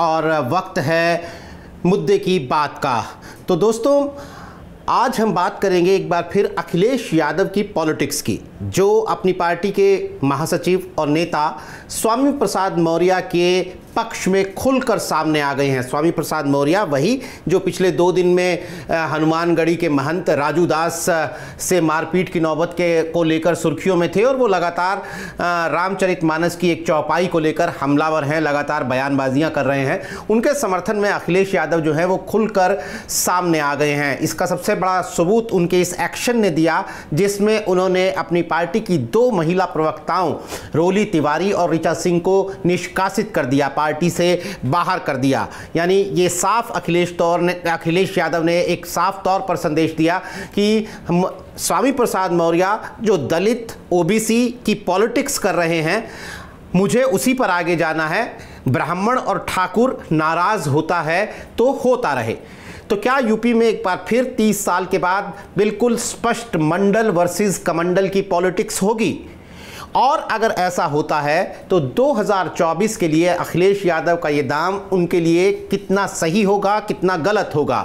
और वक्त है मुद्दे की बात का। तो दोस्तों, आज हम बात करेंगे एक बार फिर अखिलेश यादव की पॉलिटिक्स की, जो अपनी पार्टी के महासचिव और नेता स्वामी प्रसाद मौर्य के पक्ष में खुलकर सामने आ गए हैं। स्वामी प्रसाद मौर्य वही जो पिछले 2 दिन में हनुमानगढ़ी के महंत राजू दास से मारपीट की नौबत के को लेकर सुर्खियों में थे, और वो लगातार रामचरितमानस की एक चौपाई को लेकर हमलावर हैं, लगातार बयानबाजियां कर रहे हैं। उनके समर्थन में अखिलेश यादव जो हैं वो खुलकर सामने आ गए हैं। इसका सबसे बड़ा सबूत उनके इस एक्शन ने दिया, जिसमें उन्होंने अपनी पार्टी की 2 महिला प्रवक्ताओं रोली तिवारी और ऋचा सिंह को निष्कासित कर दिया, पार्टी से बाहर कर दिया। यानी ये साफ अखिलेश यादव ने एक साफ तौर पर संदेश दिया कि स्वामी प्रसाद मौर्य जो दलित ओबीसी की पॉलिटिक्स कर रहे हैं, मुझे उसी पर आगे जाना है। ब्राह्मण और ठाकुर नाराज होता है तो होता रहे। तो क्या यूपी में एक बार फिर 30 साल के बाद बिल्कुल स्पष्ट मंडल वर्सेस कमंडल की पॉलिटिक्स होगी? और अगर ऐसा होता है तो 2024 के लिए अखिलेश यादव का ये दाम उनके लिए कितना सही होगा, कितना गलत होगा,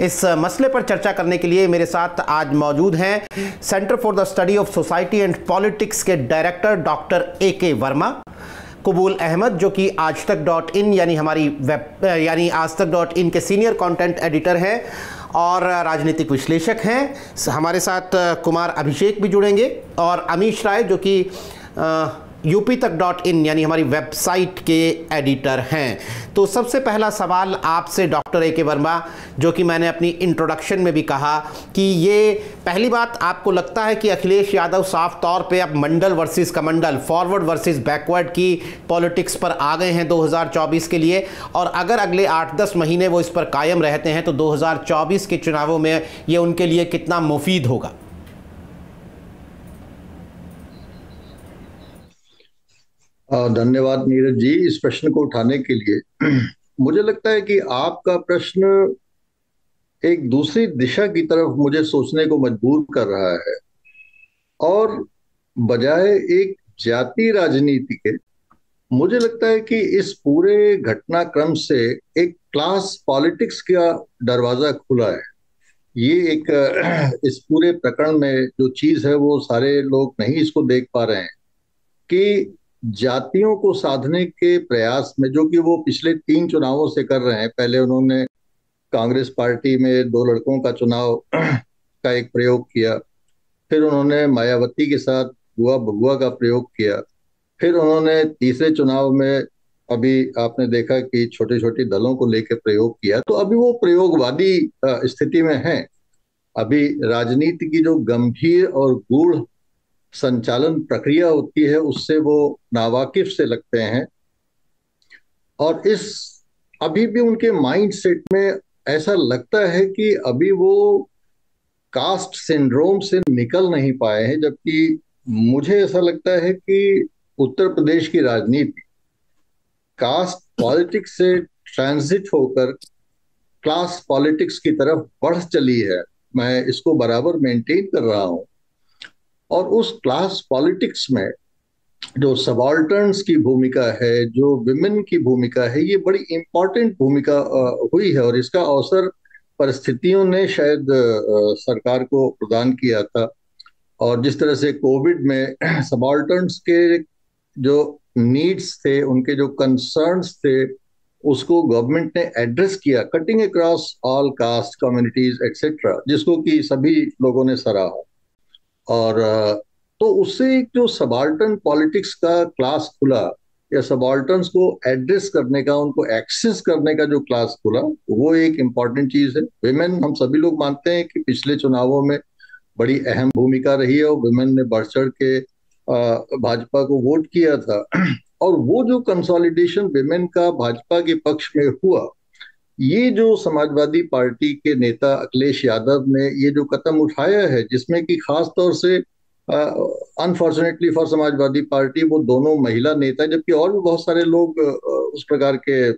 इस मसले पर चर्चा करने के लिए मेरे साथ आज मौजूद हैं centre for the study of society and politics के डायरेक्टर डॉक्टर ए.के. वर्मा, कबूल अहमद जो कि आज तक.in यानी हमारी आज तक.in के सीनियर कंटेंट एडिटर हैं और राजनीतिक विश्लेषक हैं। हमारे साथ कुमार अभिषेक भी जुड़ेंगे और अमित राय जो कि यूपी तक.in यानी हमारी वेबसाइट के एडिटर हैं। तो सबसे पहला सवाल आपसे डॉक्टर ए.के. वर्मा, जो कि मैंने अपनी इंट्रोडक्शन में भी कहा कि ये पहली बात, आपको लगता है कि अखिलेश यादव साफ तौर पे अब Mandal versus Kamandal, forward versus backward की पॉलिटिक्स पर आ गए हैं 2024 के लिए, और अगर अगले 8-10 महीने वो इस पर कायम रहते हैं तो 2024 के चुनावों में ये उनके लिए कितना मुफीद होगा? धन्यवाद नीरज जी इस प्रश्न को उठाने के लिए। मुझे लगता है कि आपका प्रश्न एक दूसरी दिशा की तरफ मुझे सोचने को मजबूर कर रहा है, और बजाय एक जाति राजनीति के, मुझे लगता है कि इस पूरे घटनाक्रम से एक क्लास पॉलिटिक्स का दरवाजा खुला है। ये एक इस पूरे प्रकरण में जो चीज है वो सारे लोग नहीं इसको देख पा रहे हैं कि जातियों को साधने के प्रयास में, जो कि वो पिछले 3 चुनावों से कर रहे हैं। पहले उन्होंने कांग्रेस पार्टी में 2 लड़कों का चुनाव का एक प्रयोग किया, फिर उन्होंने मायावती के साथ गुआ भगुआ का प्रयोग किया, फिर उन्होंने तीसरे चुनाव में अभी आपने देखा कि छोटे छोटे दलों को लेकर प्रयोग किया। तो अभी वो प्रयोगवादी स्थिति में है। अभी राजनीति की जो गंभीर और गूढ़ संचालन प्रक्रिया होती है उससे वो नावाकिफ से लगते हैं, और इस अभी भी उनके माइंड सेट में ऐसा लगता है कि अभी वो कास्ट सिंड्रोम से निकल नहीं पाए हैं। जबकि मुझे ऐसा लगता है कि उत्तर प्रदेश की राजनीति कास्ट पॉलिटिक्स से ट्रांजिट होकर क्लास पॉलिटिक्स की तरफ बढ़ चली है। मैं इसको बराबर मेंटेन कर रहा हूं, और उस क्लास पॉलिटिक्स में जो सबाल्टर्न्स की भूमिका है, जो विमेन की भूमिका है, ये बड़ी इम्पोर्टेंट भूमिका हुई है, और इसका अवसर परिस्थितियों ने शायद सरकार को प्रदान किया था। और जिस तरह से कोविड में सबाल्टर्न्स के जो नीड्स थे, उनके जो कंसर्न्स थे, उसको गवर्नमेंट ने एड्रेस किया, cutting across all caste communities etcetera, जिसको कि सभी लोगों ने सराहा। और तो उससे एक जो सबाल्टर्न पॉलिटिक्स का क्लास खुला, या सबाल्टर्न्स को एड्रेस करने का, उनको एक्सेस करने का जो क्लास खुला, वो एक इम्पॉर्टेंट चीज है। विमेन, हम सभी लोग मानते हैं कि पिछले चुनावों में बड़ी अहम भूमिका रही है, और विमेन ने बढ़ चढ़ के भाजपा को वोट किया था, और वो जो कंसोलिडेशन विमेन का भाजपा के पक्ष में हुआ, ये जो समाजवादी पार्टी के नेता अखिलेश यादव ने ये जो कदम उठाया है, जिसमें कि खास तौर से अनफॉर्चुनेटली फॉर समाजवादी पार्टी वो दोनों महिला नेता, जबकि और भी बहुत सारे लोग उस प्रकार के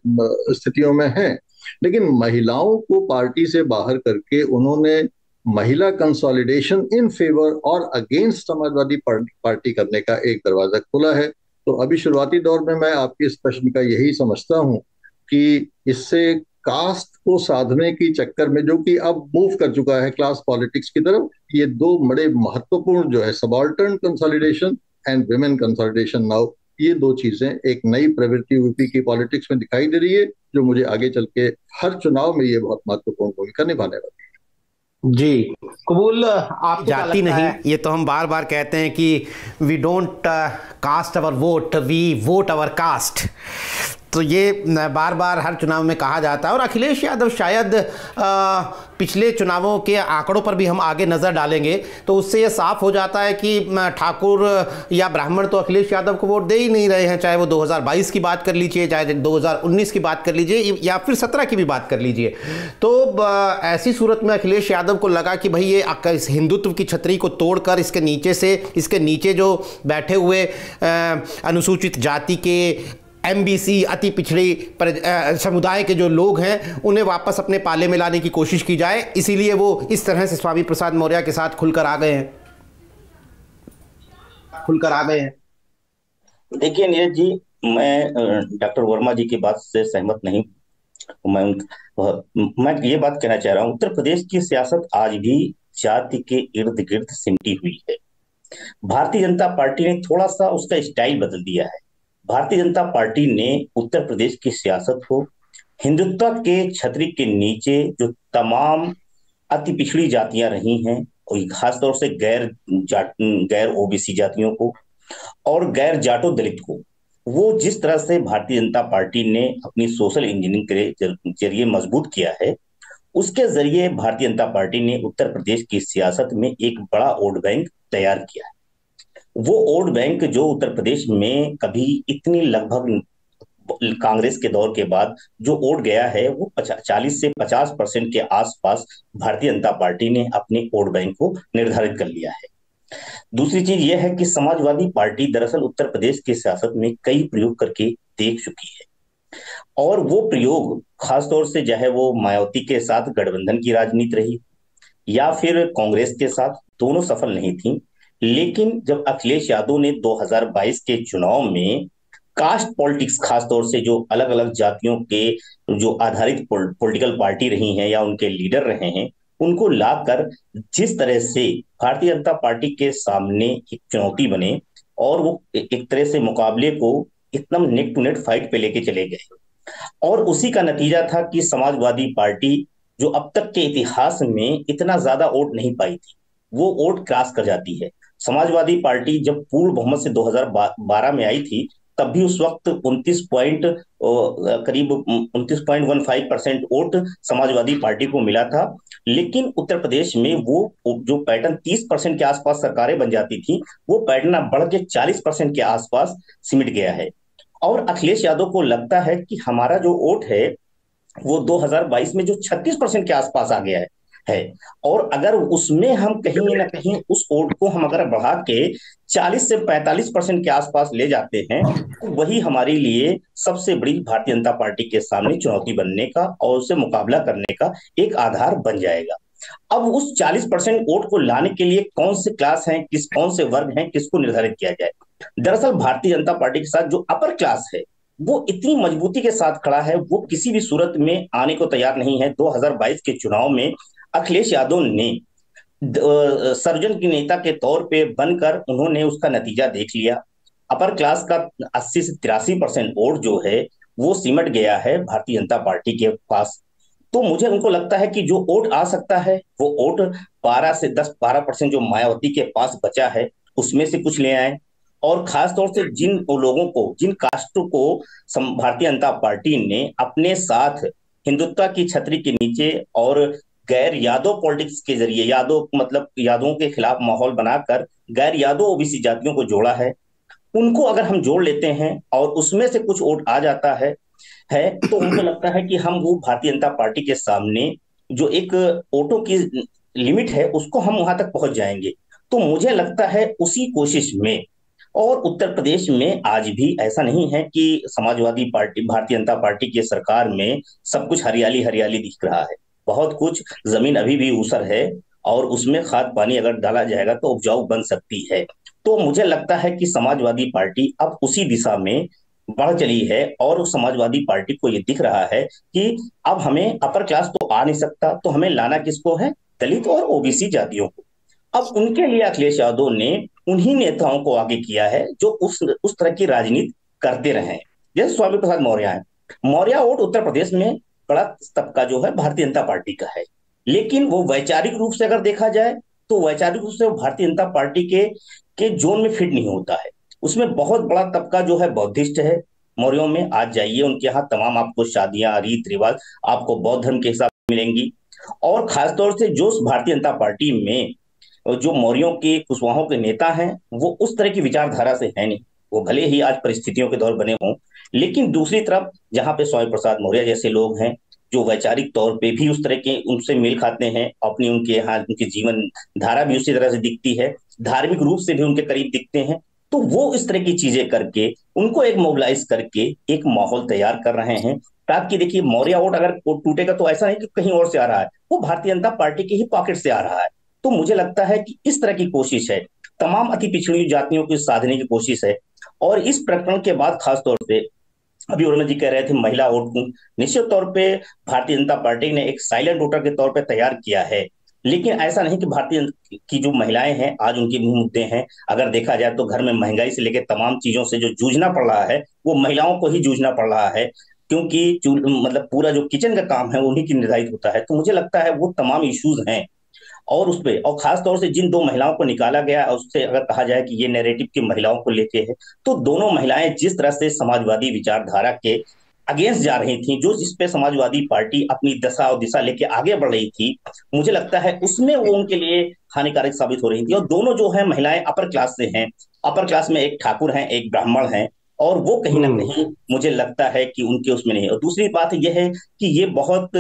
स्थितियों में हैं, लेकिन महिलाओं को पार्टी से बाहर करके उन्होंने महिला कंसोलिडेशन इन फेवर और अगेंस्ट समाजवादी पार्टी करने का एक दरवाजा खुला है। तो अभी शुरुआती दौर में मैं आपके इस प्रश्न का यही समझता हूँ कि इससे कास्ट को साधने की चक्कर में, जो कि अब मूव कर चुका है क्लास पॉलिटिक्स की तरफ, ये दो बड़े महत्वपूर्ण जो है subaltern consolidation and women consolidation now, ये दो चीजें एक नई प्रवृत्ति यूपी की पॉलिटिक्स में दिखाई दे रही है जो मुझे आगे चल के हर चुनाव में ये बहुत महत्वपूर्ण भूमिका निभाने वाली है। जी कबूल, आप जाती नहीं, ये तो हम बार बार कहते हैं कि we don't cast our vote, we vote our caste, तो ये बार बार हर चुनाव में कहा जाता है। और अखिलेश यादव शायद पिछले चुनावों के आंकड़ों पर भी हम आगे नज़र डालेंगे तो उससे ये साफ हो जाता है कि ठाकुर या ब्राह्मण तो अखिलेश यादव को वोट दे ही नहीं रहे हैं, चाहे वो 2022 की बात कर लीजिए, चाहे 2019 की बात कर लीजिए, या फिर 17 की भी बात कर लीजिए। तो ऐसी सूरत में अखिलेश यादव को लगा कि भाई ये हिंदुत्व की छतरी को तोड़कर इसके नीचे जो बैठे हुए अनुसूचित जाति के, MBC, अति पिछड़ी समुदाय के जो लोग हैं उन्हें वापस अपने पाले में लाने की कोशिश की जाए, इसीलिए वो इस तरह से स्वामी प्रसाद मौर्य के साथ खुलकर आ गए हैं। देखिए नीरज जी, मैं डॉक्टर वर्मा जी की बात से सहमत नहीं, मैं ये बात कहना चाह रहा हूँ। उत्तर प्रदेश की सियासत आज भी जाति के इर्द गिर्द सिमटी हुई है। भारतीय जनता पार्टी ने थोड़ा सा उसका स्टाइल बदल दिया है। भारतीय जनता पार्टी ने उत्तर प्रदेश की सियासत को हिंदुत्व के छतरी के नीचे जो तमाम अति पिछड़ी जातियां रही हैं, और खासतौर से गैर ओबीसी जातियों को और गैर जाटो दलित को, वो जिस तरह से भारतीय जनता पार्टी ने अपनी सोशल इंजीनियरिंग के जरिए मजबूत किया है, उसके जरिए भारतीय जनता पार्टी ने उत्तर प्रदेश की सियासत में एक बड़ा वोट बैंक तैयार किया है। वो वोट बैंक जो उत्तर प्रदेश में कभी इतनी, लगभग कांग्रेस के दौर के बाद जो वोट गया है वो 40 से 50% के आसपास भारतीय जनता पार्टी ने अपने वोट बैंक को निर्धारित कर लिया है। दूसरी चीज यह है कि समाजवादी पार्टी दरअसल उत्तर प्रदेश की सियासत में कई प्रयोग करके देख चुकी है, और वो प्रयोग खासतौर से चाहे वो मायावती के साथ गठबंधन की राजनीति रही या फिर कांग्रेस के साथ, दोनों सफल नहीं थी। लेकिन जब अखिलेश यादव ने 2022 के चुनाव में कास्ट पॉलिटिक्स, खासतौर से जो अलग अलग जातियों के जो आधारित पॉलिटिकल पार्टी रही हैं या उनके लीडर रहे हैं, उनको लाकर जिस तरह से भारतीय जनता पार्टी के सामने एक चुनौती बने और वो एक तरह से मुकाबले को एकदम नेक टू नेक फाइट पे लेके चले गए, और उसी का नतीजा था कि समाजवादी पार्टी जो अब तक के इतिहास में इतना ज्यादा वोट नहीं पाई थी, वो वोट क्रॉस कर जाती है। समाजवादी पार्टी जब पूर्ण बहुमत से 2012 में आई थी, तब भी उस वक्त 29.15% वोट समाजवादी पार्टी को मिला था। लेकिन उत्तर प्रदेश में वो जो पैटर्न 30% के आसपास सरकारें बन जाती थी, वो पैटर्न अब बढ़ के 40% के आसपास सिमट गया है। और अखिलेश यादव को लगता है कि हमारा जो वोट है वो 2022 में जो 36% के आसपास आ गया है, और अगर उसमें हम कहीं ना कहीं उस वोट को हम अगर बढ़ा के 40 से 45% के आसपास ले जाते हैं, तो वही हमारे लिए सबसे बड़ी भारतीय जनता पार्टी के सामने चुनौती बनने का और उससे मुकाबला करने का एक आधार बन जाएगा। अब उस 40% वोट को लाने के लिए कौन से क्लास हैं, कौन से वर्ग हैं, किसको निर्धारित किया जाए। दरअसल भारतीय जनता पार्टी के साथ जो अपर क्लास है वो इतनी मजबूती के साथ खड़ा है, वो किसी भी सूरत में आने को तैयार नहीं है। 2022 के चुनाव में अखिलेश यादव ने सर्जन की नेता के तौर पे बनकर उन्होंने उसका नतीजा देख लिया। अपर क्लास का 80 से 83% वोट जो है वो सिमट गया है भारतीय जनता पार्टी के पास। तो मुझे उनको लगता है कि जो वोट आ सकता है वो वोट 12 से 10-12% जो मायावती के पास बचा है उसमें से कुछ ले आए, और खासतौर से जिन लोगों को, जिन कास्टों को भारतीय जनता पार्टी ने अपने साथ हिंदुत्व की छतरी के नीचे और गैर यादव पॉलिटिक्स के जरिए, यादव मतलब यादवों के खिलाफ माहौल बनाकर गैर यादव ओबीसी जातियों को जोड़ा है, उनको अगर हम जोड़ लेते हैं और उसमें से कुछ वोट आ जाता है तो उनको लगता है कि हम वो भारतीय जनता पार्टी के सामने जो एक वोटों की लिमिट है उसको हम वहां तक पहुंच जाएंगे। तो मुझे लगता है उसी कोशिश में, और उत्तर प्रदेश में आज भी ऐसा नहीं है कि समाजवादी पार्टी, भारतीय जनता पार्टी की सरकार में सब कुछ हरियाली हरियाली दिख रहा है, बहुत कुछ जमीन अभी भी ऊसर है और उसमें खाद पानी अगर डाला जाएगा तो उपजाऊ बन सकती है। तो मुझे लगता है कि समाजवादी पार्टी अब उसी दिशा में बढ़ चली है और उस समाजवादी पार्टी को ये दिख रहा है कि अब हमें अपर क्लास तो आ नहीं सकता, तो हमें लाना किसको है, दलित और ओबीसी जातियों को। अब उनके लिए अखिलेश यादव ने उन्हीं नेताओं को आगे किया है जो उस तरह की राजनीति करते रहे। जैसे स्वामी प्रसाद मौर्य है, मौर्य वोट उत्तर प्रदेश में बड़ा तबका जो है भारतीय जनता पार्टी का है, लेकिन वो वैचारिक रूप से अगर देखा जाए तो वैचारिक रूप से भारतीय जनता पार्टी के जोन में फिट नहीं होता है। उसमें बहुत बड़ा तबका जो है बौद्धिस्ट है मौर्यों में। आज जाइए उनके यहाँ तमाम आपको शादियां, रीत रिवाज आपको बौद्ध धर्म के हिसाब से मिलेंगी। और खासतौर से जो भारतीय जनता पार्टी में जो मौर्यों के कुशवाहों के नेता हैं वो उस तरह की विचारधारा से है नहीं। वो भले ही आज परिस्थितियों के दौर बने हों, लेकिन दूसरी तरफ जहाँ पे स्वामी प्रसाद मौर्य जैसे लोग हैं जो वैचारिक तौर पे भी उस तरह के उनसे मेल खाते हैं, अपनी उनके यहाँ उनकी जीवन धारा भी उसी तरह से दिखती है, धार्मिक रूप से भी उनके करीब दिखते हैं, तो वो इस तरह की चीजें करके उनको एक मोबिलाइज करके एक माहौल तैयार कर रहे हैं ताकि देखिए मौर्य वोट अगर टूटेगा तो ऐसा नहीं कि कहीं और से आ रहा है, वो भारतीय जनता पार्टी के ही पॉकेट से आ रहा है। तो मुझे लगता है कि इस तरह की कोशिश है, तमाम अति पिछड़ी जातियों को साधने की कोशिश है। और इस प्रकरण के बाद खासतौर से अभी वर्मा जी कह रहे थे महिला वोट को, निश्चित तौर पे भारतीय जनता पार्टी ने एक साइलेंट वोटर के तौर पे तैयार किया है, लेकिन ऐसा नहीं कि भारतीय की जो महिलाएं हैं आज उनके भी मुद्दे हैं। अगर देखा जाए तो घर में महंगाई से लेकर तमाम चीजों से जो जूझना पड़ रहा है वो महिलाओं को ही जूझना पड़ रहा है, क्योंकि मतलब पूरा जो किचन का काम है उन्हीं की निर्धारित होता है। तो मुझे लगता है वो तमाम इश्यूज हैं और उस पर और खासतौर से जिन दो महिलाओं को निकाला गया उससे अगर कहा जाए कि ये नैरेटिव की महिलाओं को लेके है, तो दोनों महिलाएं जिस तरह से समाजवादी विचारधारा के अगेंस्ट जा रही थी, जो जिस पे समाजवादी पार्टी अपनी दशा और दिशा लेके आगे बढ़ रही थी, मुझे लगता है उसमें वो उनके लिए हानिकारक साबित हो रही थी। और दोनों जो है महिलाएं अपर क्लास से हैं, अपर क्लास में एक ठाकुर हैं एक ब्राह्मण हैं, और वो कहीं ना कहीं मुझे लगता है कि उनके उसमें नहीं। और दूसरी बात यह है कि ये बहुत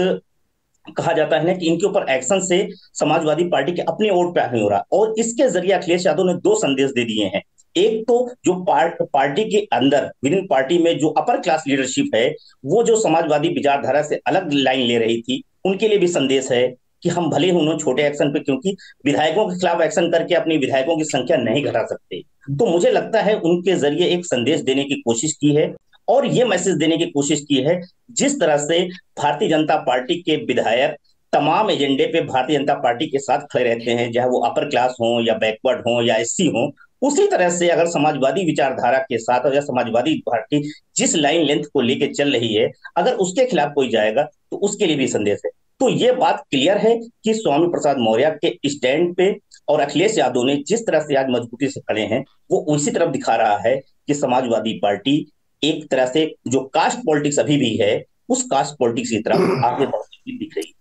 कहा जाता है ना कि इनके ऊपर एक्शन से समाजवादी पार्टी के अपने वोट पैक नहीं हो रहा। और इसके जरिए अखिलेश यादव ने दो संदेश दे दिए हैं, एक तो जो पार्टी के अंदर विद इन पार्टी में जो अपर क्लास लीडरशिप है वो जो समाजवादी विचारधारा से अलग लाइन ले रही थी उनके लिए भी संदेश है कि हम भले ही उन्होंने छोटे एक्शन पे, क्योंकि विधायकों के खिलाफ एक्शन करके अपने विधायकों की संख्या नहीं घटा सकते, तो मुझे लगता है उनके जरिए एक संदेश देने की कोशिश की है और ये मैसेज देने की कोशिश की है जिस तरह से भारतीय जनता पार्टी के विधायक तमाम एजेंडे पे भारतीय जनता पार्टी के साथ खड़े रहते हैं, चाहे वो अपर क्लास हो या बैकवर्ड हो या एससी हो। उसी तरह से अगर समाजवादी विचारधारा के साथ और या समाजवादी पार्टी जिस लाइन लेंथ को लेके चल रही है अगर उसके खिलाफ कोई जाएगा तो उसके लिए भी संदेश है। तो ये बात क्लियर है कि स्वामी प्रसाद मौर्य के स्टैंड पे और अखिलेश यादव ने जिस तरह से आज मजबूती से खड़े हैं वो उसी तरफ दिखा रहा है कि समाजवादी पार्टी एक तरह से जो कास्ट पॉलिटिक्स अभी भी है उस कास्ट पॉलिटिक्स की तरफ आगे बढ़ती दिख रही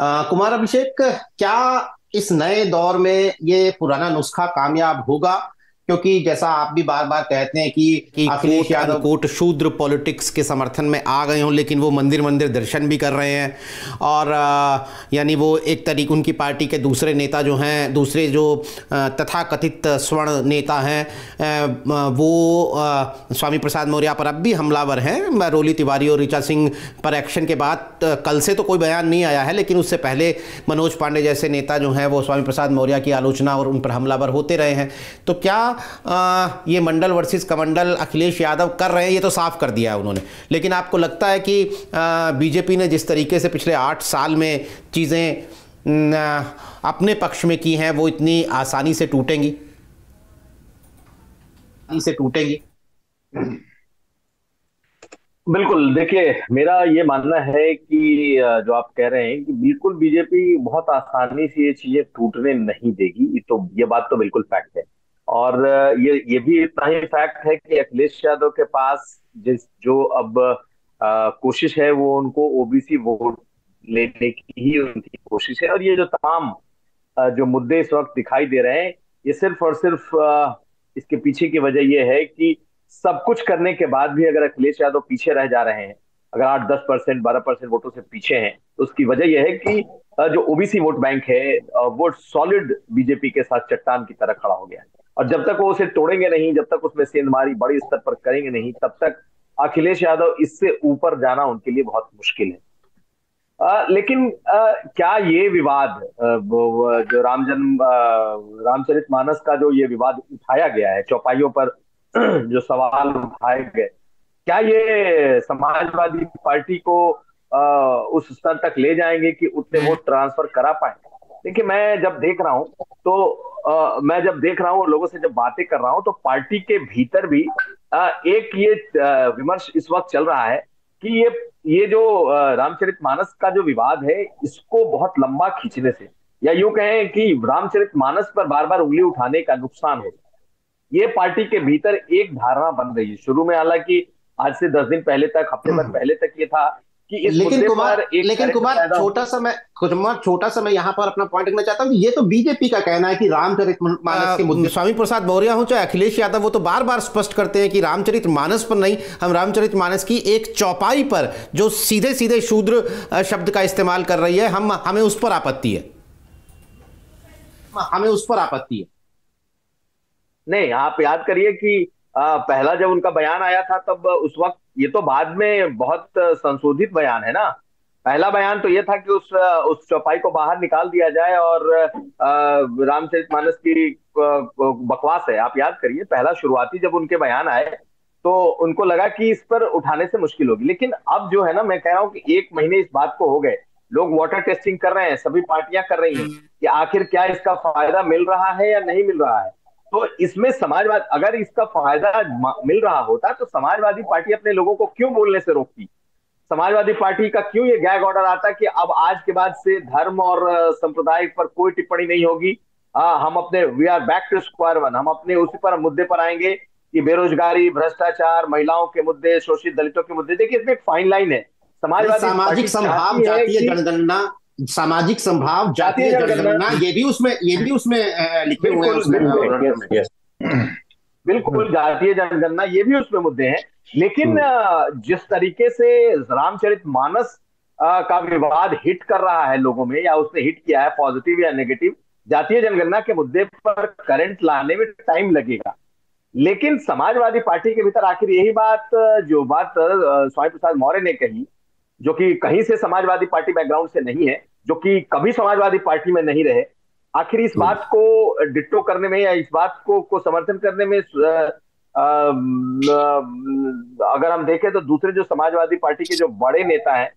है। कुमार अभिषेक, क्या इस नए दौर में ये पुराना नुस्खा कामयाब होगा, क्योंकि जैसा आप भी बार बार कहते हैं कि अखिलेश यादव कोट शूद्र पॉलिटिक्स के समर्थन में आ गए हों, लेकिन वो मंदिर मंदिर दर्शन भी कर रहे हैं और यानी वो एक तरीके उनकी पार्टी के दूसरे नेता जो हैं, दूसरे जो तथाकथित स्वर्ण नेता हैं वो स्वामी प्रसाद मौर्य पर अब भी हमलावर हैं। रोली तिवारी और ऋचा सिंह पर एक्शन के बाद कल से तो कोई बयान नहीं आया है, लेकिन उससे पहले मनोज पांडे जैसे नेता जो हैं वो स्वामी प्रसाद मौर्य की आलोचना और उन पर हमलावर होते रहे हैं। तो क्या ये मंडल वर्सेस कमंडल अखिलेश यादव कर रहे हैं? ये तो साफ कर दिया है उन्होंने, लेकिन आपको लगता है कि बीजेपी ने जिस तरीके से पिछले 8 साल में चीजें अपने पक्ष में की हैं वो इतनी आसानी से टूटेंगी? बिल्कुल, देखिए मेरा ये मानना है कि जो आप कह रहे हैं कि बिल्कुल बीजेपी बहुत आसानी से ये चीजें टूटने नहीं देगी, तो ये बात तो बिल्कुल फैक्ट है। और ये भी इतना ही फैक्ट है कि अखिलेश यादव के पास जो अब कोशिश है वो उनको ओबीसी वोट लेने की ही उनकी कोशिश है। और ये जो तमाम जो मुद्दे इस वक्त दिखाई दे रहे हैं ये सिर्फ और सिर्फ इसके पीछे की वजह ये है कि सब कुछ करने के बाद भी अगर अखिलेश यादव पीछे रह जा रहे हैं, अगर 8-10% 12% वोटों से पीछे हैं, तो उसकी वजह यह है कि जो ओबीसी वोट बैंक है वो सॉलिड बीजेपी के साथ चट्टान की तरह खड़ा हो गया है। और जब तक वो उसे तोड़ेंगे नहीं, जब तक उसमें सेंधमारी बड़ी स्तर पर करेंगे नहीं, तब तक अखिलेश यादव इससे ऊपर जाना उनके लिए बहुत मुश्किल है। लेकिन क्या ये विवाद जो रामचरितमानस का जो ये विवाद उठाया गया है, चौपाइयों पर जो सवाल उठाए गए, क्या ये समाजवादी पार्टी को उस स्तर तक ले जाएंगे कि उतने वोट ट्रांसफर करा पाए? देखिए, मैं जब देख रहा हूँ लोगों से जब बातें कर रहा हूँ तो पार्टी के भीतर भी एक ये विमर्श इस वक्त चल रहा है कि ये जो रामचरितमानस का जो विवाद है इसको बहुत लंबा खींचने से, या यूं कहें कि रामचरितमानस पर बार बार उंगली उठाने का नुकसान हो, ये पार्टी के भीतर एक धारणा बन रही है। शुरू में हालांकि आज से 10 दिन पहले तक, हफ्ते भर पहले तक ये था कि इस लेकिन कुमार छोटा सा मैं यहाँ पर अपना पॉइंट रखना चाहता हूँ। ये तो बीजेपी का कहना है कि रामचरितमानस के मुद्दे, स्वामी प्रसाद मौर्य हो चाहे अखिलेश यादव, वो तो बार बार स्पष्ट करते हैं कि रामचरितमानस पर नहीं, हम रामचरितमानस की एक चौपाई पर जो सीधे सीधे शूद्र शब्द का इस्तेमाल कर रही है, हमें उस पर आपत्ति है। नहीं, आप याद करिए कि पहला जब उनका बयान आया था तब उस वक्त, ये तो बाद में बहुत संशोधित बयान है ना, पहला बयान तो ये था कि उस चौपाई को बाहर निकाल दिया जाए और रामचरितमानस की बकवास है। आप याद करिए पहला शुरुआती जब उनके बयान आए तो उनको लगा कि इस पर उठाने से मुश्किल होगी, लेकिन अब जो है ना, मैं कह रहा हूँ कि 1 महीने इस बात को हो गए, लोग वाटर टेस्टिंग कर रहे हैं, सभी पार्टियां कर रही हैं कि आखिर क्या इसका फायदा मिल रहा है या नहीं मिल रहा है। तो इसमें समाजवाद, अगर इसका फायदा मिल रहा होता तो समाजवादी पार्टी अपने लोगों को क्यों बोलने से रोकती? समाजवादी पार्टी का क्यों ये गैग ऑर्डर आता कि अब आज के बाद से धर्म और संप्रदाय पर कोई टिप्पणी नहीं होगी, हम अपने we are back to square one, हम अपने उसी पर मुद्दे पर आएंगे कि बेरोजगारी, भ्रष्टाचार, महिलाओं के मुद्दे, शोषित दलितों के मुद्दे। देखिए, इसमें एक फाइन लाइन है। समाजवादी सामाजिक संभाव, जातीय जनगणना, सामाजिक संभाव, जातीय जनगणना, ये भी उसमें लिखे हुए हैं, बिल्कुल जातीय जनगणना, ये भी उसमें मुद्दे हैं। लेकिन जिस तरीके से रामचरितमानस का विवाद हिट कर रहा है लोगों में, या उसने हिट किया है पॉजिटिव या नेगेटिव, जातीय जनगणना के मुद्दे पर करंट लाने में टाइम लगेगा। लेकिन समाजवादी पार्टी के भीतर आखिर यही बात, जो बात स्वामी प्रसाद मौर्य ने कही, जो कि कहीं से समाजवादी पार्टी बैकग्राउंड से नहीं है, जो कि कभी समाजवादी पार्टी में नहीं रहे, आखिर इस बात को डिट्टो करने में या इस बात को समर्थन करने में अगर हम देखें तो दूसरे जो समाजवादी पार्टी के जो बड़े नेता हैं,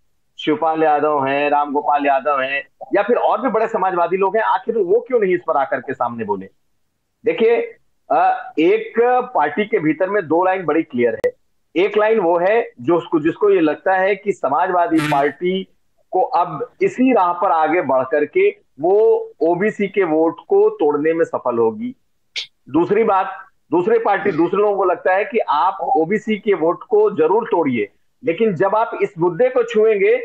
शिवपाल यादव हैं, रामगोपाल यादव हैं, या फिर और भी बड़े समाजवादी लोग हैं, आखिर वो क्यों नहीं इस पर आकर के सामने बोले? देखिए, एक पार्टी के भीतर में 2 लाइन बड़ी क्लियर है। एक लाइन वो है जिसको ये लगता है कि समाजवादी पार्टी को अब इसी राह पर आगे बढ़ करके वो ओबीसी के वोट को तोड़ने में सफल होगी। दूसरी बात, दूसरे लोगों को लगता है कि आप ओबीसी के वोट को जरूर तोड़िए, लेकिन जब आप इस मुद्दे को छुएंगे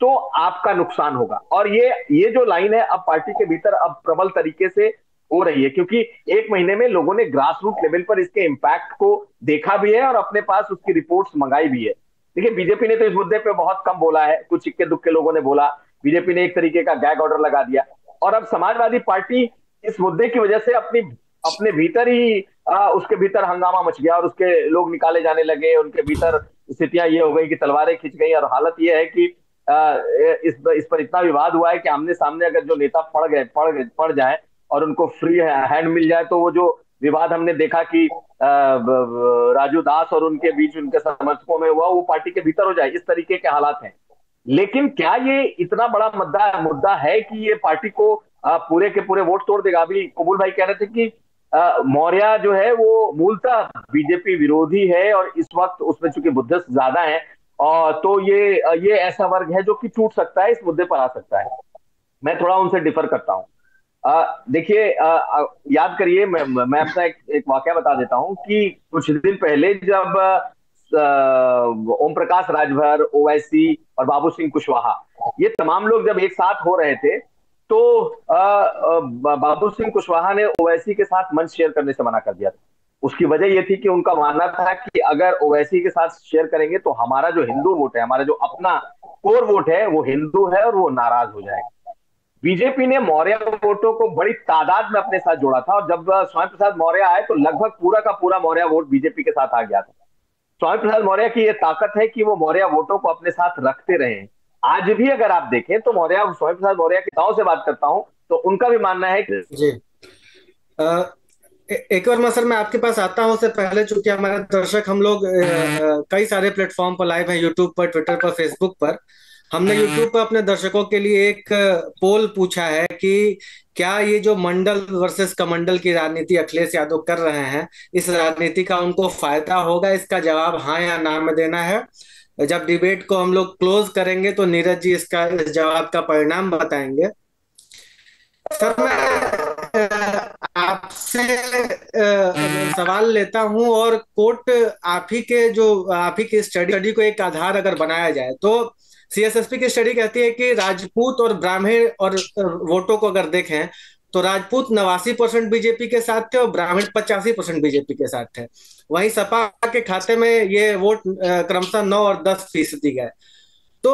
तो आपका नुकसान होगा। और ये जो लाइन है अब पार्टी के भीतर अब प्रबल तरीके से हो रही है, क्योंकि 1 महीने में लोगों ने ग्रासरूट लेवल पर इसके इम्पैक्ट को देखा भी है और अपने पास उसकी रिपोर्ट्स मंगाई भी है। देखिए, बीजेपी ने तो इस मुद्दे पे बहुत कम बोला है, कुछ इक्के दुक्के लोगों ने बोला, बीजेपी ने एक तरीके का गैग ऑर्डर लगा दिया, और अब समाजवादी पार्टी इस मुद्दे की वजह से अपने भीतर ही उसके भीतर हंगामा मच गया और उसके लोग निकाले जाने लगे, उनके भीतर स्थितियां ये हो गई कि तलवारें खिंच गई, और हालत यह है कि इस पर इतना विवाद हुआ है कि आमने सामने अगर जो नेता पड़ जाए और उनको फ्री हैंड मिल जाए तो वो जो विवाद हमने देखा कि राजू दास और उनके बीच, उनके समर्थकों में हुआ, वो पार्टी के भीतर हो जाए, इस तरीके के हालात हैं। लेकिन क्या ये इतना बड़ा मुद्दा है कि ये पार्टी को पूरे के पूरे वोट तोड़ देगा? अभी कबूल भाई कह रहे थे कि मौर्य जो है वो मूलतः बीजेपी विरोधी है, और इस वक्त उसमें चूंकि बुद्धिस्ट ज्यादा है और तो ये ऐसा वर्ग है जो कि टूट सकता है, इस मुद्दे पर आ सकता है। मैं थोड़ा उनसे डिफर करता हूँ। देखिए, याद करिए, मैं अपना एक वाकया बता देता हूं कि कुछ दिन पहले जब ओम प्रकाश राजभर, ओवैसी और बाबू सिंह कुशवाहा, ये तमाम लोग जब एक साथ हो रहे थे तो बाबू सिंह कुशवाहा ने ओवैसी के साथ मंच शेयर करने से मना कर दिया था। उसकी वजह यह थी कि उनका मानना था कि अगर ओवैसी के साथ शेयर करेंगे तो हमारा जो हिंदू वोट है, हमारा जो अपना कोर वोट है, वो हिंदू है और वो नाराज हो जाएगा। बीजेपी ने मौर्य वोटों को बड़ी तादाद में अपने साथ जोड़ा था, और जब स्वामी प्रसाद मौर्य आए तो लगभग पूरा का पूरा मौर्य वोट बीजेपी के साथ आ गया था। स्वामी प्रसाद मौर्य की ये ताकत है कि वो मौर्य वोटों को अपने साथ रखते रहे। आज भी अगर आप देखें तो स्वामी प्रसाद मौर्य के दांव से बात करता हूं तो उनका भी मानना है कि ए.के. वर्मा सर, मैं आपके पास आता हूँ। उससे पहले चूंकि हमारे दर्शक, हम लोग कई सारे प्लेटफॉर्म पर लाइव हैं, यूट्यूब पर, ट्विटर पर, फेसबुक पर। हमने यूट्यूब पर अपने दर्शकों के लिए एक पोल पूछा है कि क्या ये जो मंडल वर्सेस कमंडल की राजनीति अखिलेश यादव कर रहे हैं, इस राजनीति का उनको फायदा होगा? इसका जवाब हाँ या ना में देना है। जब डिबेट को हम लोग क्लोज करेंगे तो नीरज जी इसका जवाब का परिणाम बताएंगे। सर, मैं आपसे सवाल लेता हूं और कोर्ट आप ही के स्टडी को एक आधार अगर बनाया जाए तो सीएसएसपी की स्टडी कहती है कि राजपूत और ब्राह्मण और वोटों को अगर देखें तो राजपूत 89% बीजेपी के साथ थे और ब्राह्मण 85% बीजेपी के साथ थे। वहीं सपा के खाते में ये वोट क्रमशः 9 और 10% गए। तो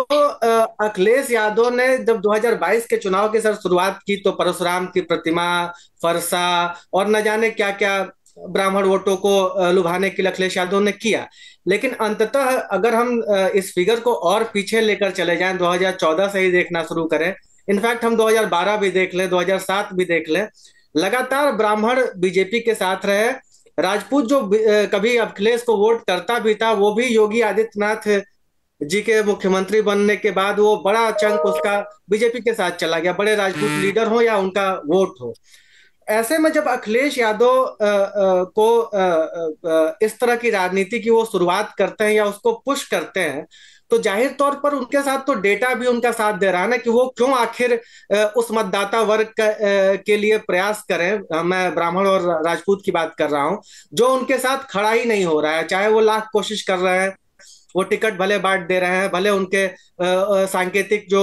अखिलेश यादव ने जब 2022 के चुनाव की शुरुआत की तो परशुराम की प्रतिमा, फरसा और न जाने क्या क्या ब्राह्मण वोटों को लुभाने के लिए अखिलेश यादव ने किया। लेकिन अंततः अगर हम इस फिगर को और पीछे लेकर चले जाएं, 2014 से ही देखना शुरू करें, इनफैक्ट हम 2012 भी देख लें, 2007 भी देख लें, लगातार ब्राह्मण बीजेपी के साथ रहे। राजपूत जो कभी अखिलेश को वोट करता भी था, वो भी योगी आदित्यनाथ जी के मुख्यमंत्री बनने के बाद वो बड़ा चंक उसका बीजेपी के साथ चला गया, बड़े राजपूत लीडर हो या उनका वोट हो। ऐसे में जब अखिलेश यादव को इस तरह की राजनीति की वो शुरुआत करते हैं या उसको पुश करते हैं तो जाहिर तौर पर उनके साथ तो डेटा भी उनका साथ दे रहा है ना कि वो क्यों आखिर उस मतदाता वर्ग के लिए प्रयास करें। मैं ब्राह्मण और राजपूत की बात कर रहा हूं, जो उनके साथ खड़ा ही नहीं हो रहा है, चाहे वो लाख कोशिश कर रहे हैं, वो टिकट भले बांट दे रहे हैं, भले उनके सांकेतिक जो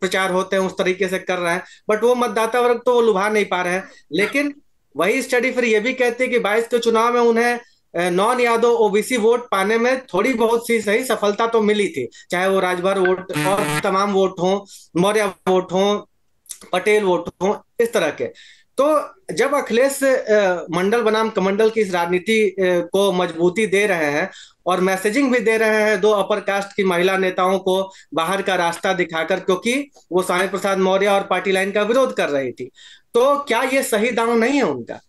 प्रचार होते हैं उस तरीके से कर रहे हैं, बट वो मतदाता वर्ग तो वो लुभा नहीं पा रहे हैं। लेकिन वही स्टडी फिर ये भी कहती है कि 22 के चुनाव में उन्हें नॉन यादव ओबीसी वोट पाने में थोड़ी बहुत सी सही सफलता तो मिली थी, चाहे वो राजभर वोट और तमाम वोट हों, मौर्य वोट हों, पटेल वोट हों, इस तरह के। तो जब अखिलेश मंडल बनाम कमंडल की इस राजनीति को मजबूती दे रहे हैं और मैसेजिंग भी दे रहे हैं, दो अपर कास्ट की महिला नेताओं को बाहर का रास्ता दिखाकर, क्योंकि वो स्वामी प्रसाद मौर्य और पार्टी लाइन का विरोध कर रही थी, तो क्या ये सही दांव नहीं है उनका?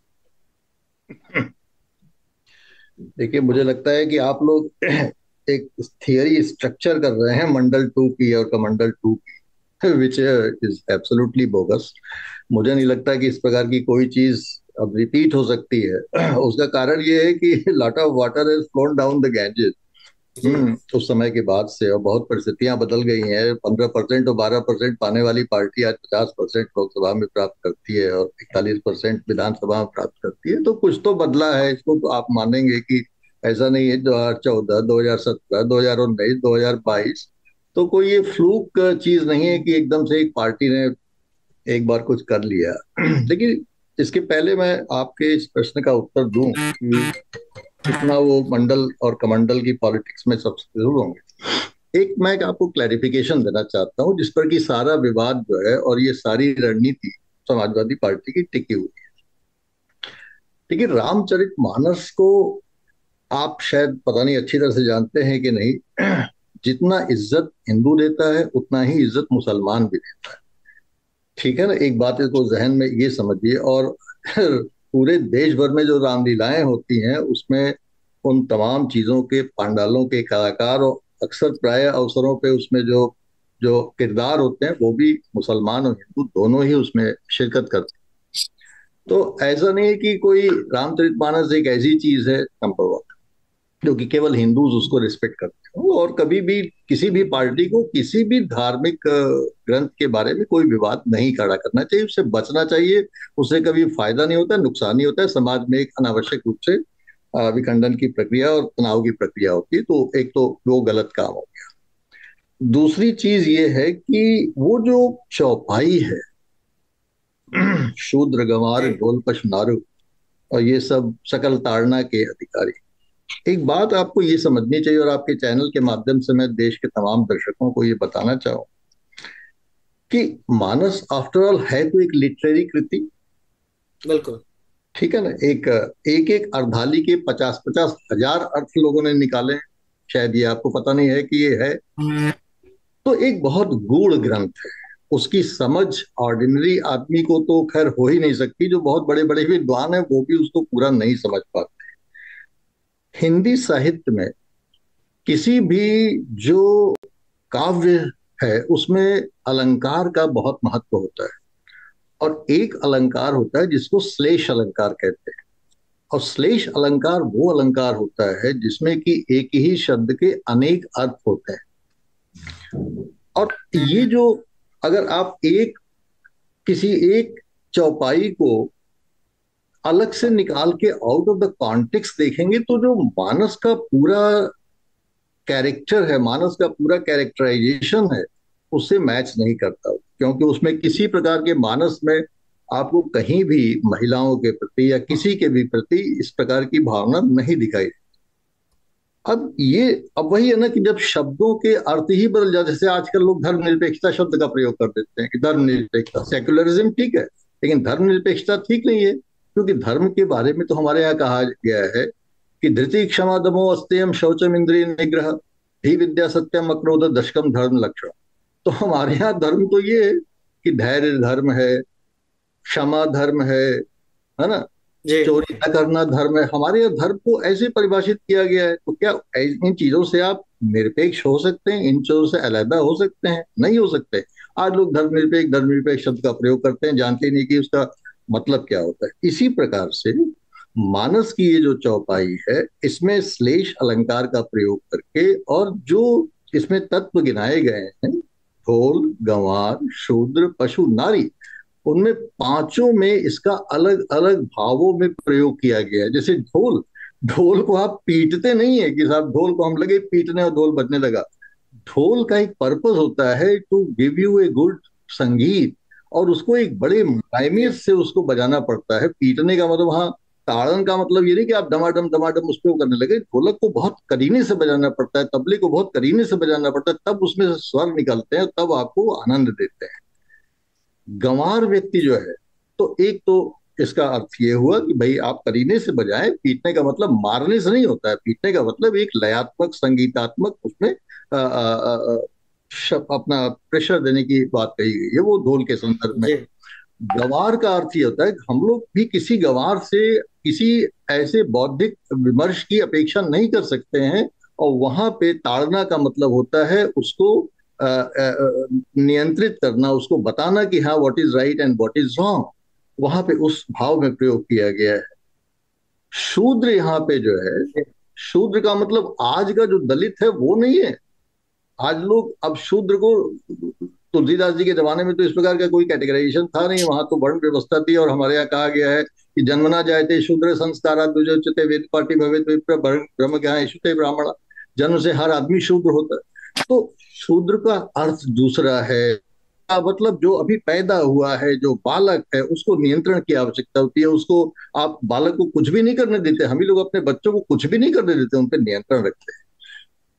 देखिए, मुझे लगता है कि आप लोग एक थियरी स्ट्रक्चर कर रहे हैं मंडल टू की और कमंडल टू की, विच इज एब्सोल्युटली बोगस। मुझे नहीं लगता कि इस प्रकार की कोई चीज अब रिपीट हो सकती है। उसका कारण ये है कि lot of water has flown down the Ganges उस समय के बाद से, और बहुत परिस्थितियां बदल गई हैं। 15% और 12% पाने वाली पार्टी आज 50% लोकसभा में प्राप्त करती है और 41% विधानसभा में प्राप्त करती है। तो कुछ तो बदला है, इसको तो आप मानेंगे कि ऐसा नहीं है। 2014, 2017, 2019, 2022 तो कोई ये फ्लूक चीज नहीं है कि एकदम से एक पार्टी ने एक बार कुछ कर लिया। लेकिन इसके पहले मैं आपके इस प्रश्न का उत्तर दूं कि कितना वो मंडल और कमंडल की पॉलिटिक्स में सबसे जरूर होंगे, एक मैं आपको क्लैरिफिकेशन देना चाहता हूं जिस पर कि सारा विवाद जो है और ये सारी रणनीति समाजवादी पार्टी की टिकी हुई है। देखिए, रामचरितमानस को आप शायद पता नहीं अच्छी तरह से जानते हैं कि नहीं, जितना इज्जत हिंदू देता है उतना ही इज्जत मुसलमान भी देता है, ठीक है ना। एक बात इसको जहन में ये समझिए। और पूरे देश भर में जो रामलीलाएं होती हैं उसमें उन तमाम चीजों के पांडालों के कलाकार और अक्सर प्राय अवसरों पे उसमें जो जो किरदार होते हैं वो भी मुसलमान और हिंदू दोनों ही उसमें शिरकत करते हैं। तो ऐसा नहीं है कि कोई रामचरितमानस एक ऐसी चीज है नंबर वन जो कि केवल हिंदूज उसको रिस्पेक्ट करते हो, और कभी भी किसी भी पार्टी को किसी भी धार्मिक ग्रंथ के बारे में कोई विवाद नहीं खड़ा करना चाहिए, उससे बचना चाहिए। उससे कभी फायदा नहीं होता, नुकसान ही होता है। समाज में एक अनावश्यक रूप से विखंडन की प्रक्रिया और तनाव की प्रक्रिया होती है। तो एक तो वो गलत काम हो गया। दूसरी चीज ये है कि वो जो चौपाई है शूद्र गंवार ढोल पशनारू और ये सब सकल ताड़ना के अधिकारी, एक बात आपको ये समझनी चाहिए और आपके चैनल के माध्यम से मैं देश के तमाम दर्शकों को ये बताना चाहूँ कि मानस आफ्टर ऑल है तो एक लिटरेरी कृति, बिल्कुल ठीक है ना। एक अर्धाली के 50-50 हजार अर्थ लोगों ने निकाले, शायद ये आपको पता नहीं है कि ये है। तो एक बहुत गूढ़ ग्रंथ है उसकी समझ ऑर्डिनरी आदमी को तो खैर हो ही नहीं सकती, जो बहुत बड़े बड़े विद्वान हैं वो भी उसको पूरा नहीं समझ पाते। हिंदी साहित्य में किसी भी जो काव्य है उसमें अलंकार का बहुत महत्व होता है, और एक अलंकार होता है जिसको श्लेष अलंकार कहते हैं, और श्लेष अलंकार वो अलंकार होता है जिसमें कि एक ही शब्द के अनेक अर्थ होते हैं। और ये जो अगर आप एक किसी एक चौपाई को अलग से निकाल के आउट ऑफ द कॉन्टेक्स्ट देखेंगे तो जो मानस का पूरा कैरेक्टर है, मानस का पूरा कैरेक्टराइजेशन है, उससे मैच नहीं करता, क्योंकि उसमें किसी प्रकार के मानस में आपको कहीं भी महिलाओं के प्रति या किसी के भी प्रति इस प्रकार की भावना नहीं दिखाई देती। अब वही है ना कि जब शब्दों के अर्थ ही बदल जाते, जैसे आजकल लोग धर्मनिरपेक्षता शब्द का प्रयोग कर देते हैं कि धर्मनिरपेक्षता, सेक्युलरिज्म ठीक है लेकिन धर्मनिरपेक्षता ठीक नहीं है, क्योंकि धर्म के बारे में तो हमारे यहाँ कहा गया है कि धृति क्षमा दमो अस्तेयम शौचम इंद्रिय निग्रह धी विद्या सत्यम अक्रोध दशकम धर्म लक्षण। तो हमारे यहाँ धर्म तो ये है कि धैर्य धर्म है, क्षमा धर्म है ना, चोरी न करना धर्म है। हमारे यहाँ धर्म को ऐसे परिभाषित किया गया है। तो क्या इन चीजों से आप निरपेक्ष हो सकते हैं? इन चीजों से अलहदा हो सकते हैं? नहीं हो सकते। आज लोग धर्मनिरपेक्ष शब्द का प्रयोग करते हैं, जानते नहीं कि उसका मतलब क्या होता है। इसी प्रकार से मानस की ये जो चौपाई है, इसमें श्लेष अलंकार का प्रयोग करके, और जो इसमें तत्व गिनाए गए हैं ढोल, गंवार, शूद्र, पशु, नारी, उनमें पांचों में इसका अलग अलग भावों में प्रयोग किया गया है। जैसे ढोल को आप पीटते नहीं है कि साहब ढोल को हम लगे पीटने और ढोल बजने लगा। ढोल का एक पर्पस होता है to give you a good संगीत, और उसको एक बड़े मुलायमियत से उसको बजाना पड़ता है। पीटने का मतलब, हाँ, ताड़न का मतलब ये नहीं कि आप धमाडम धमाडम उस पर करने लगे। ढोलक को बहुत करीने से बजाना पड़ता है, तबले को बहुत करीने से बजाना पड़ता है, तब उसमें से स्वर निकलते हैं, तब आपको आनंद देते हैं। गंवार व्यक्ति जो है, तो एक तो इसका अर्थ ये हुआ कि भाई आप करीने से बजाएं। पीटने का मतलब मारने से नहीं होता है, पीटने का मतलब एक लयात्मक, संगीतात्मक, उसमें अपना प्रेशर देने की बात कही गई है, वो ढोल के संदर्भ में। गंवार का अर्थ ये होता है कि हम लोग भी किसी गंवार से किसी ऐसे बौद्धिक विमर्श की अपेक्षा नहीं कर सकते हैं, और वहां पे ताड़ना का मतलब होता है उसको नियंत्रित करना, उसको बताना कि हाँ what is right and what is wrong, वहां पे उस भाव में प्रयोग किया गया है। शूद्र यहाँ पे जो है, शूद्र का मतलब आज का जो दलित है वो नहीं है। आज लोग अब शूद्र को, तुलसीदास जी के जमाने में तो इस प्रकार का कोई कैटेगराइजेशन था नहीं, वहां तो वर्ण व्यवस्था थी। और हमारे यहाँ कहा गया है कि जन्मना जायते शूद्र संस्कारात् द्विजोच्यते वेद पाठी भवेत् विप्र ब्रह्म ज्ञानयिष्यते ब्राह्मण। जन्म से हर आदमी शूद्र होता है। तो शूद्र का अर्थ दूसरा है, मतलब जो अभी पैदा हुआ है, जो बालक है, उसको नियंत्रण की आवश्यकता होती है। उसको आप बालक को कुछ भी नहीं करने देते। हम ही लोग अपने बच्चों को कुछ भी नहीं करने देते, उन पर नियंत्रण रखते हैं।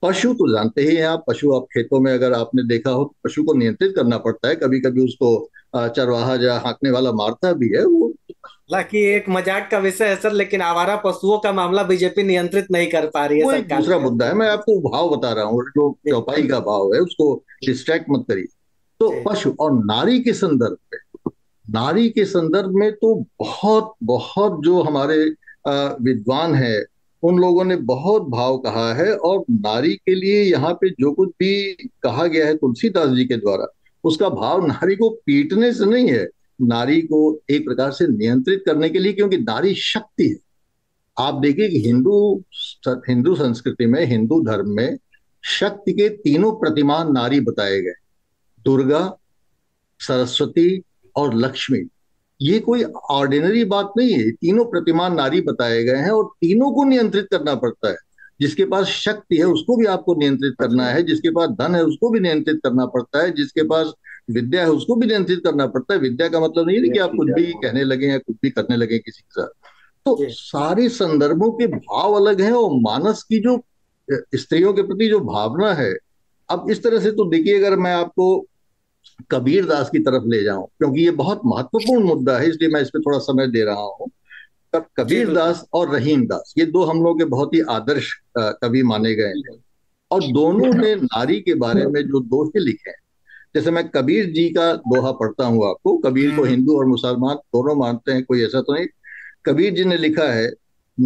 पशु तो जानते ही हैं आप, पशु आप खेतों में अगर आपने देखा हो तो पशु को नियंत्रित करना पड़ता है। कभी कभी उसको चरवाहा या हाँकने वाला मारता भी है। वो हालांकि एक मजाक का विषय है सर, लेकिन आवारा पशुओं का मामला बीजेपी नियंत्रित नहीं कर पा रही है। वो एक दूसरा मुद्दा है, मैं आपको भाव बता रहा हूँ, जो चौपाई का भाव है, उसको डिस्ट्रैक्ट मत करिए। तो पशु और नारी के संदर्भ में, नारी के संदर्भ में तो बहुत बहुत जो हमारे विद्वान है उन लोगों ने बहुत भाव कहा है। और नारी के लिए यहाँ पे जो कुछ भी कहा गया है तुलसीदास जी के द्वारा, उसका भाव नारी को पीटने से नहीं है, नारी को एक प्रकार से नियंत्रित करने के लिए, क्योंकि नारी शक्ति है। आप देखिए कि हिंदू संस्कृति में, हिंदू धर्म में शक्ति के तीनों प्रतिमान नारी बताए गए, दुर्गा, सरस्वती और लक्ष्मी। ये कोई ऑर्डिनरी बात नहीं है, तीनों प्रतिमान नारी बताए गए हैं, और तीनों को नियंत्रित करना पड़ता है। जिसके पास शक्ति है उसको भी आपको नियंत्रित करना है, जिसके पास धन है उसको भी नियंत्रित करना पड़ता है, जिसके पास विद्या है उसको भी नियंत्रित करना पड़ता है। विद्या का मतलब नहीं है कि आप कुछ भी कहने लगे या कुछ भी करने लगे किसी के साथ। तो सारे संदर्भों के भाव अलग हैं, और मानस की जो स्त्रियों के प्रति जो भावना है, अब इस तरह से तो देखिए, अगर मैं आपको कबीर दास की तरफ ले जाऊं, क्योंकि ये बहुत महत्वपूर्ण मुद्दा है, इसलिए मैं इस पर थोड़ा समय दे रहा हूँ। कबीर दास और रहीम दास, ये दो हम लोग के बहुत ही आदर्श कवि माने गए हैं, और दोनों ने नारी के बारे में जो दोहे लिखे हैं, जैसे मैं कबीर जी का दोहा पढ़ता हूँ आपको, कबीर को हिंदू और मुसलमान दोनों मानते हैं, कोई ऐसा तो नहीं। कबीर जी ने लिखा है,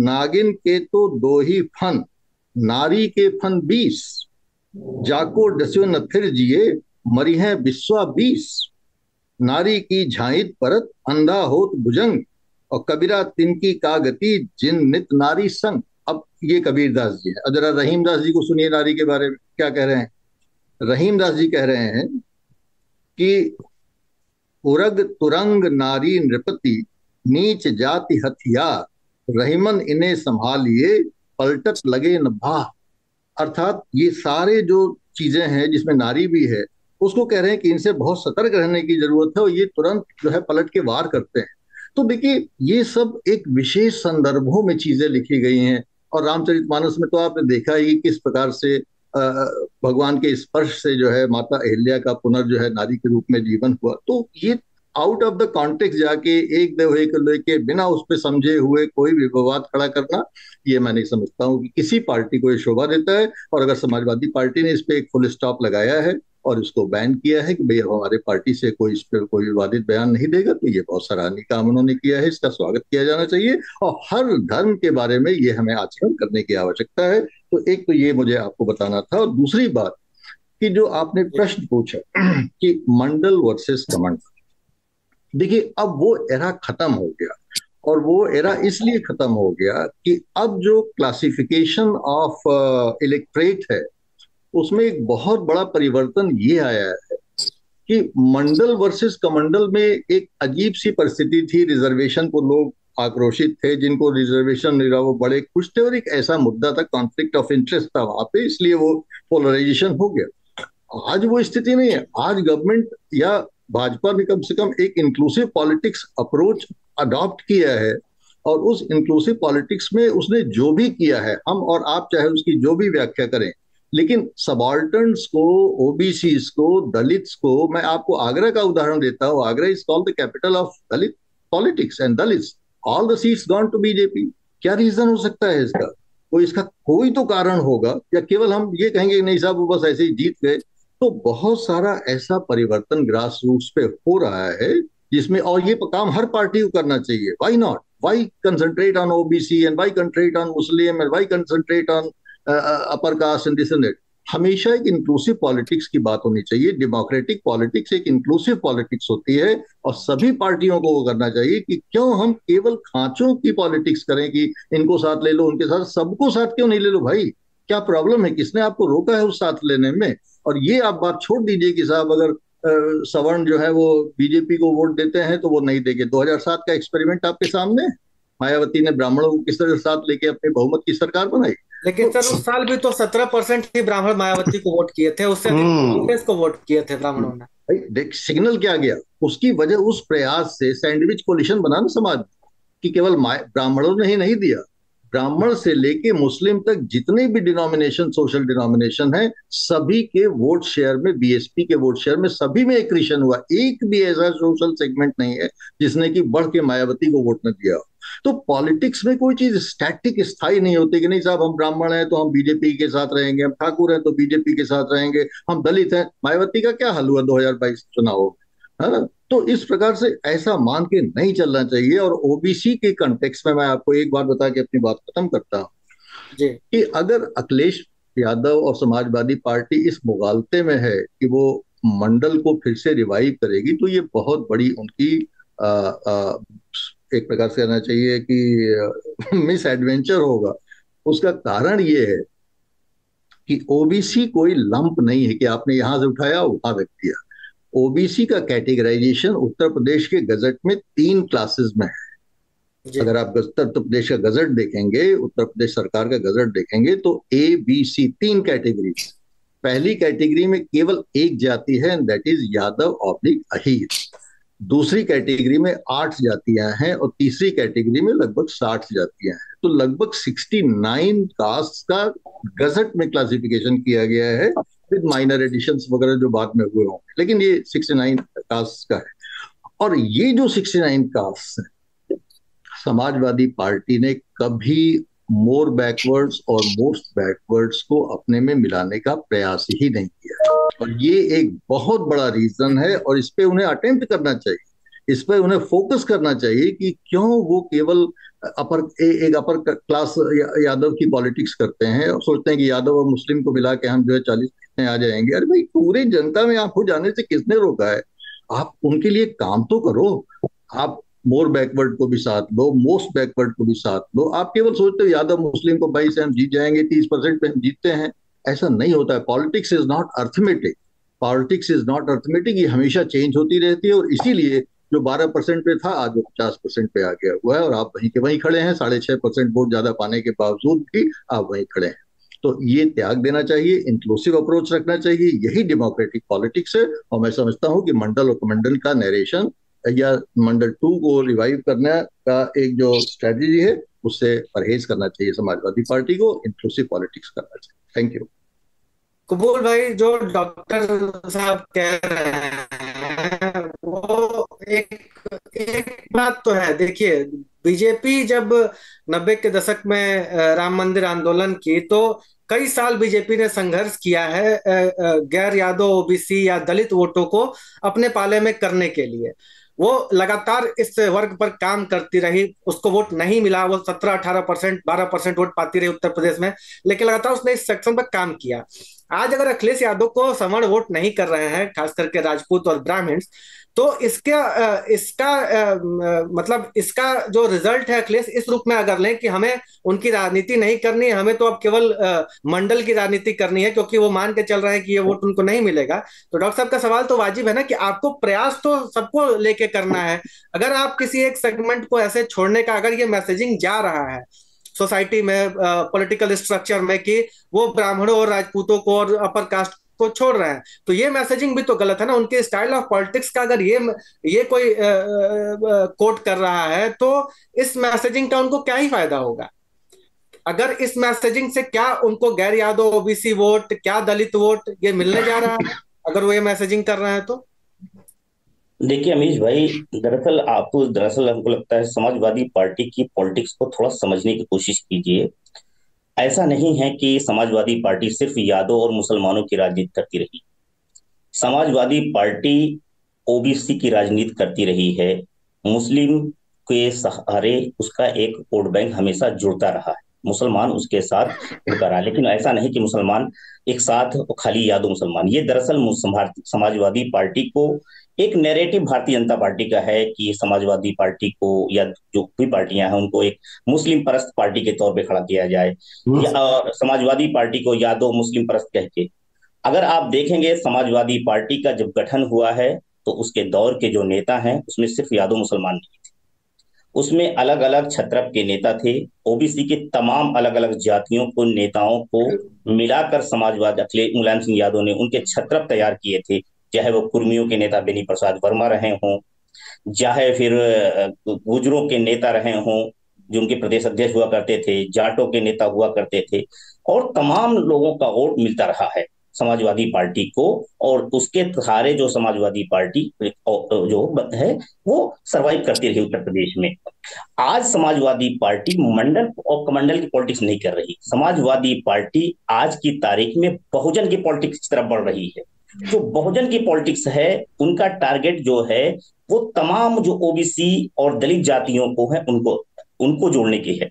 नागिन के तो दो ही फन, नारी के फन 20, जाको डस्यो न फिर जिए, मरी है विश्वा 20, नारी की झाइत परत, अंधा होत भुजंग, और कबीरा तिनकी कागति, जिन नित नारी संग। अब ये कबीर दास जी है। जरा रहीम दास जी को सुनिए नारी के बारे में क्या कह रहे हैं। रहीम दास जी कह रहे हैं कि उरग तुरंग नारी नृपति, नीच जाति हथियार, रहीमन इन्हें संभालिए, पलटत लगे न भाह। अर्थात ये सारे जो चीजें हैं जिसमें नारी भी है, उसको कह रहे हैं कि इनसे बहुत सतर्क रहने की जरूरत है, और ये तुरंत जो है पलट के वार करते हैं। तो देखिए ये सब एक विशेष संदर्भों में चीजें लिखी गई हैं, और रामचरितमानस में तो आपने देखा ही किस प्रकार से भगवान के स्पर्श से जो है माता अहिल्या का पुनर् जो है नारी के रूप में जीवन हुआ। तो ये आउट ऑफ द कॉन्टेक्स्ट जाके एक देव एक लेके बिना उस पर समझे हुए कोई भी विवाद खड़ा करना, ये मैं नहीं समझता हूँ कि किसी पार्टी को ये शोभा देता है। और अगर समाजवादी पार्टी ने इस पर एक फुल स्टॉप लगाया है और इसको बैन किया है कि भैया हमारे पार्टी से कोई इस पर कोई विवादित बयान नहीं देगा, तो ये बहुत सराहनीय काम उन्होंने किया है, इसका स्वागत किया जाना चाहिए। और हर धर्म के बारे में ये हमें आचरण करने की आवश्यकता है। तो एक तो ये मुझे आपको बताना था। और दूसरी बात कि जो आपने प्रश्न पूछा कि मंडल वर्सेस कमंडल, देखिए अब वो एरा खत्म हो गया, और वो एरा इसलिए खत्म हो गया कि अब जो क्लासिफिकेशन ऑफ इलेक्ट्रेट है उसमें एक बहुत बड़ा परिवर्तन ये आया है कि मंडल वर्सेस कमंडल में एक अजीब सी परिस्थिति थी। रिजर्वेशन को लोग आक्रोशित थे, जिनको रिजर्वेशन मिला वो बड़े खुश थे, और एक ऐसा मुद्दा था, कॉन्फ्लिक्ट ऑफ इंटरेस्ट था वहां पे, इसलिए वो पोलराइजेशन हो गया। आज वो स्थिति नहीं है। आज गवर्नमेंट या भाजपा ने कम से कम एक इंक्लूसिव पॉलिटिक्स अप्रोच अडॉप्ट किया है, और उस इंक्लूसिव पॉलिटिक्स में उसने जो भी किया है, हम और आप चाहे उसकी जो भी व्याख्या करें, लेकिन सबॉल्टर्न्स को, ओबीसी को, दलित्स को, मैं आपको आगरा का उदाहरण देता हूँ। Agra is called the capital of Dalit politics and Dalits, all the seats gone to BJP. क्या रीजन हो सकता है इसका? कोई इसका कोई तो कारण होगा, या केवल हम ये कहेंगे नहीं साहब वो बस ऐसे ही जीत गए? तो बहुत सारा ऐसा परिवर्तन ग्रास रूट्स पे हो रहा है जिसमें, और ये काम हर पार्टी को करना चाहिए। Why not, why concentrate on OBC and why concentrate on Muslim and why concentrate on upper caste and this and that. हमेशा एक इंक्लूसिव पॉलिटिक्स की बात होनी चाहिए। डेमोक्रेटिक पॉलिटिक्स एक इंक्लूसिव पॉलिटिक्स होती है, और सभी पार्टियों को वो करना चाहिए कि क्यों हम केवल खांचों की पॉलिटिक्स करें कि इनको साथ ले लो, उनके साथ, सबको साथ क्यों नहीं ले लो भाई? क्या प्रॉब्लम है? किसने आपको रोका है उस साथ लेने में? और ये आप बात छोड़ दीजिए कि साहब अगर सवर्ण जो है वो बीजेपी को वोट देते हैं तो वो नहीं देंगे। 2007 का एक्सपेरिमेंट आपके सामने, मायावती ने ब्राह्मणों को किस तरह साथ लेके अपने बहुमत की सरकार बनाई। लेकिन सर उस साल भी तो 17% ही ब्राह्मण मायावती को वोट किए थे, उससे कांग्रेस को वोट किए थे ब्राह्मणों ने। भाई देख सिग्नल क्या गया उसकी वजह, उस प्रयास से सैंडविच कोलिशन बनाना समाज कि केवल ब्राह्मणों ने ही नहीं दिया, ब्राह्मण से लेके मुस्लिम तक जितने भी डिनोमिनेशन, सोशल डिनोमिनेशन है, सभी के वोट शेयर में, बीएसपी के वोट शेयर में सभी में एक्रीशन हुआ। एक भी ऐसा सोशल सेगमेंट नहीं है जिसने कि बढ़ के मायावती को वोट न दिया। तो पॉलिटिक्स में कोई चीज स्टैटिक, स्थायी नहीं होती कि नहीं साहब हम ब्राह्मण हैं तो हम बीजेपी के साथ रहेंगे, हम ठाकुर हैं तो बीजेपी के साथ रहेंगे, हम दलित हैं। मायावती का क्या हाल हुआ 2022 चुनाव में, है ना? तो इस प्रकार से ऐसा मान के नहीं चलना चाहिए। और ओबीसी के कंटेक्स्ट में मैं आपको एक बात बता के अपनी बात खत्म करता हूँ कि अगर अखिलेश यादव और समाजवादी पार्टी इस मुगालते में है कि वो मंडल को फिर से रिवाइव करेगी, तो ये बहुत बड़ी उनकी एक प्रकार से कहना चाहिए कि मिस एडवेंचर होगा। उसका कारण ये है कि ओबीसी कोई लंप नहीं है कि आपने यहां से उठाया वहां रख दिया। ओबीसी का कैटेगराइजेशन उत्तर प्रदेश के गजट में 3 क्लासेस में है। अगर आप उत्तर प्रदेश का गजट देखेंगे, उत्तर प्रदेश सरकार का गजट देखेंगे, तो ABC 3 कैटेगरी। पहली कैटेगरी में केवल एक जाति है, and that is Yadav oblique Ahir. दूसरी कैटेगरी में 8 जातियां हैं, और तीसरी कैटेगरी में लगभग 60 जातियां हैं। तो लगभग 69 कास्ट का गजट में क्लासिफिकेशन किया गया है, विद माइनर एडिशंस वगैरह जो बाद में हुए होंगे, लेकिन ये 69 कास्ट का है। और ये जो 69 कास्ट है, समाजवादी पार्टी ने कभी मोर बैकवर्ड्स और मोस्ट बैकवर्ड्स को अपने में मिलाने का प्रयास ही नहीं किया, और ये एक बहुत बड़ा रीजन है। और इस पे उन्हें अटेम्प्ट करना चाहिए, इस पे उन्हें फोकस करना चाहिए कि क्यों वो केवल एक अपर क्लास यादव की पॉलिटिक्स करते हैं और सोचते हैं कि यादव और मुस्लिम को मिला के हम जो है 40 में आ जाएंगे। अरे भाई, पूरी जनता में आप हो जाने से किसने रोका है? आप उनके लिए काम तो करो, आप मोर बैकवर्ड को भी साथ लो, मोस्ट बैकवर्ड को भी साथ लो। आप केवल सोचते हो यादव मुस्लिम को 22 से हम जीत जाएंगे, 30% पे हम जीतते हैं, ऐसा नहीं होता है। Politics is not arithmetic, politics is not arithmetic, ये हमेशा चेंज होती रहती है। और इसीलिए जो 12% पे था आज वो 50% पे आ गया हुआ है, और आप वहीं के वहीं खड़े हैं। 6.5% वोट ज्यादा पाने के बावजूद भी आप वहीं खड़े हैं। तो ये त्याग देना चाहिए, इंक्लूसिव अप्रोच रखना चाहिए, यही डेमोक्रेटिक पॉलिटिक्स है। और मैं समझता हूँ कि मंडल और कमंडल का नरेशन या मंडल 2 को रिवाइव करने का एक जो स्ट्रेटेजी है उससे परहेज करना चाहिए समाजवादी पार्टी को, इंक्लूसिव पॉलिटिक्स करना चाहिए। Thank you. कबूल भाई, जो डॉक्टर साहब कह रहे हैं वो एक बात तो है। देखिए, बीजेपी जब 90 के दशक में राम मंदिर आंदोलन की तो कई साल बीजेपी ने संघर्ष किया है गैर यादव, ओबीसी या दलित वोटों को अपने पाले में करने के लिए। वो लगातार इस वर्ग पर काम करती रही, उसको वोट नहीं मिला, वो 17-18%, 12% वोट पाती रही उत्तर प्रदेश में, लेकिन लगातार उसने इस सेक्शन पर काम किया। आज अगर अखिलेश यादव को सवर्ण वोट नहीं कर रहे हैं, खास करके राजपूत और ब्राह्मण, तो इसका जो रिजल्ट है अखिलेश इस रूप में अगर लें कि हमें उनकी राजनीति नहीं करनी है, हमें तो अब केवल मंडल की राजनीति करनी है, क्योंकि वो मान के चल रहे हैं कि ये वोट उनको नहीं मिलेगा। तो डॉक्टर साहब का सवाल तो वाजिब है ना कि आपको प्रयास तो सबको लेके करना है। अगर आप किसी एक सेगमेंट को ऐसे छोड़ने का अगर ये मैसेजिंग जा रहा है सोसाइटी में, पॉलिटिकल स्ट्रक्चर में, कि वो ब्राह्मणों और राजपूतों को और अपर कास्ट को छोड़ रहे हैं, तो ये मैसेजिंग भी तो गलत है ना। उनके स्टाइल ऑफ पॉलिटिक्स का अगर ये कोई कोट कर रहा है तो इस मैसेजिंग का उनको क्या ही फायदा होगा? अगर इस मैसेजिंग से क्या उनको गैर यादव, ओबीसी वोट, क्या दलित वोट ये मिलने जा रहा है अगर वो ये मैसेजिंग कर रहे हैं तो? देखिए अमीश भाई, दरअसल हमको लगता है समाजवादी पार्टी की पॉलिटिक्स को थोड़ा समझने की कोशिश कीजिए। ऐसा नहीं है कि समाजवादी पार्टी सिर्फ यादव और मुसलमानों की राजनीति करती रही। समाजवादी पार्टी ओबीसी की राजनीति करती रही है, मुस्लिम के सहारे उसका एक वोट बैंक हमेशा जुड़ता रहा है, मुसलमान उसके साथ जुड़ता रहा। लेकिन ऐसा नहीं कि मुसलमान एक साथ खाली यादव मुसलमान। ये दरअसल समाजवादी पार्टी को एक नैरेटिव भारतीय जनता पार्टी का है कि समाजवादी पार्टी को या जो भी पार्टियां हैं उनको एक मुस्लिम परस्त पार्टी के तौर पे खड़ा किया जाए, या समाजवादी पार्टी को यादव मुस्लिम परस्त कह के। अगर आप देखेंगे समाजवादी पार्टी का जब गठन हुआ है तो उसके दौर के जो नेता हैं उसमें सिर्फ यादव मुसलमान नहीं थे, उसमें अलग अलग छत्रप के नेता थे, ओबीसी के तमाम अलग अलग जातियों को नेताओं को मिलाकर समाजवादी मुलायम सिंह यादव ने उनके छत्रप तैयार किए थे, चाहे वो कुर्मियों के नेता बेनी प्रसाद वर्मा रहे हों, चाहे फिर गुजरों के नेता रहे हों जो उनके प्रदेश अध्यक्ष हुआ करते थे, जाटों के नेता हुआ करते थे, और तमाम लोगों का वोट मिलता रहा है समाजवादी पार्टी को। और उसके सहारे जो समाजवादी पार्टी जो है वो सर्वाइव करती रही उत्तर प्रदेश में। आज समाजवादी पार्टी मंडल और कमंडल की पॉलिटिक्स नहीं कर रही, समाजवादी पार्टी आज की तारीख में बहुजन की पॉलिटिक्स की तरफ बढ़ रही है। जो बहुजन की पॉलिटिक्स है उनका टारगेट जो है वो तमाम जो ओबीसी और दलित जातियों को है उनको जोड़ने की है।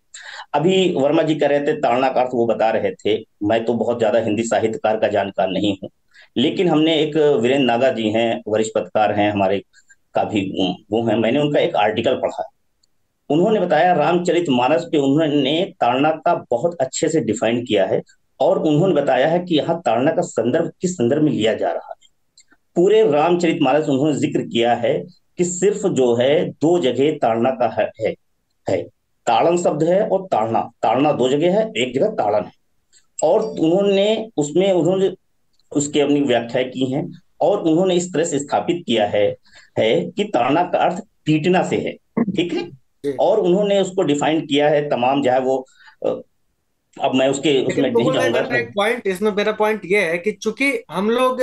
अभी वर्मा जी कह रहे थे ताड़ना का अर्थ वो बता रहे थे। मैं तो बहुत ज्यादा हिंदी साहित्यकार का जानकार नहीं हूँ, लेकिन हमने एक वीरेंद्र नागा जी हैं, वरिष्ठ पत्रकार हैं हमारे, काफी वो हैं, मैंने उनका एक आर्टिकल पढ़ा। उन्होंने बताया रामचरितमानस पे उन्होंने ताड़ना का बहुत अच्छे से डिफाइन किया है, और उन्होंने बताया है कि यहाँ ताड़ना का संदर्भ किस संदर्भ में लिया जा रहा है। पूरे रामचरितमानस उन्होंने जिक्र किया है कि सिर्फ जो है 2 जगह ताड़ना का है। ताड़न शब्द है और ताड़ना 2 जगह है, एक जगह ताड़न है। और उन्होंने उसके अपनी व्याख्या की है, और उन्होंने इस तरह से स्थापित किया है कि ताड़ना का अर्थ पीटना से है, ठीक है। और उन्होंने उसको डिफाइन किया है तमाम, चाहे वो अब मैं उसमें नहीं जाऊंगा। एक पॉइंट इसमें मेरा पॉइंट ये है कि चूंकि हम लोग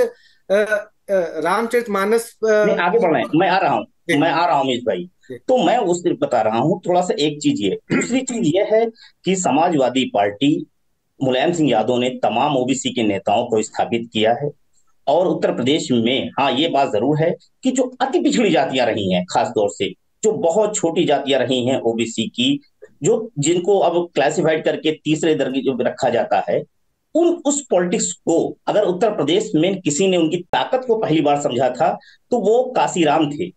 रामचरितमानस आगे बढ़ रहे हैं, मैं आ रहा हूँ मैं आ रहा हूँ अमित भाई, तो मैं उस बता रहा हूँ थोड़ा सा एक चीज ये। दूसरी चीज ये है कि समाजवादी पार्टी मुलायम सिंह यादव ने तमाम ओबीसी के नेताओं को स्थापित किया है और उत्तर प्रदेश में हाँ ये बात जरूर है कि जो अति पिछड़ी जातियां रही हैं, खासतौर से जो बहुत छोटी जातियां रही हैं ओबीसी की, जो जिनको अब क्लासिफाइड करके तीसरे दर्जे में रखा जाता है, उन उस पॉलिटिक्स को अगर उत्तर प्रदेश में किसी ने उनकी ताकत को पहली बार समझा था तो वो काशीराम थे।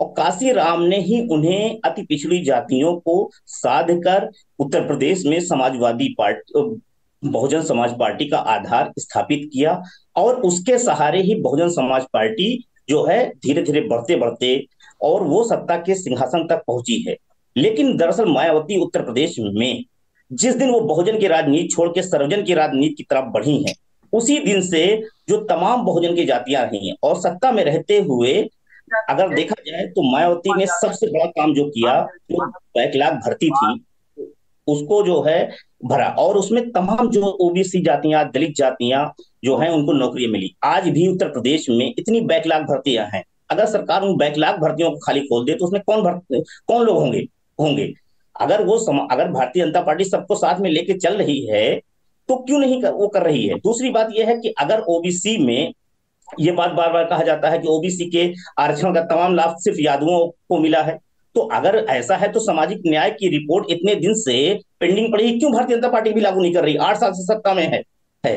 और काशीराम ने ही उन्हें अति पिछड़ी जातियों को साध कर उत्तर प्रदेश में समाजवादी पार्टी, बहुजन समाज पार्टी का आधार स्थापित किया और उसके सहारे ही बहुजन समाज पार्टी जो है धीरे धीरे बढ़ते बढ़ते और वो सत्ता के सिंहासन तक पहुंची है। लेकिन दरअसल मायावती उत्तर प्रदेश में जिस दिन वो बहुजन की राजनीति छोड़ के सर्वजन की राजनीति की तरफ बढ़ी है, उसी दिन से जो तमाम बहुजन की जातियां रही हैं और सत्ता में रहते हुए अगर देखा जाए तो मायावती ने सबसे बड़ा काम जो किया, जो बैकलॉग भर्ती थी उसको जो है भरा और उसमें तमाम जो ओबीसी जातियां, दलित जातियां जो है उनको नौकरी मिली। आज भी उत्तर प्रदेश में इतनी बैकलॉग भर्तियां हैं, अगर सरकार उन बैकलॉग भर्तियों को खाली खोल दे तो उसमें कौन लोग होंगे? अगर वो अगर भारतीय जनता पार्टी सबको साथ में लेके चल रही है तो क्यों नहीं वो कर रही है? दूसरी बात यह है कि अगर ओबीसी में ये बात बार बार कहा जाता है कि ओबीसी के आरक्षण का तमाम लाभ सिर्फ यादवों को मिला है, तो अगर ऐसा है तो सामाजिक न्याय की रिपोर्ट इतने दिन से पेंडिंग पड़ी है, क्यों भारतीय जनता पार्टी भी लागू नहीं कर रही? 8 साल से सत्ता में है।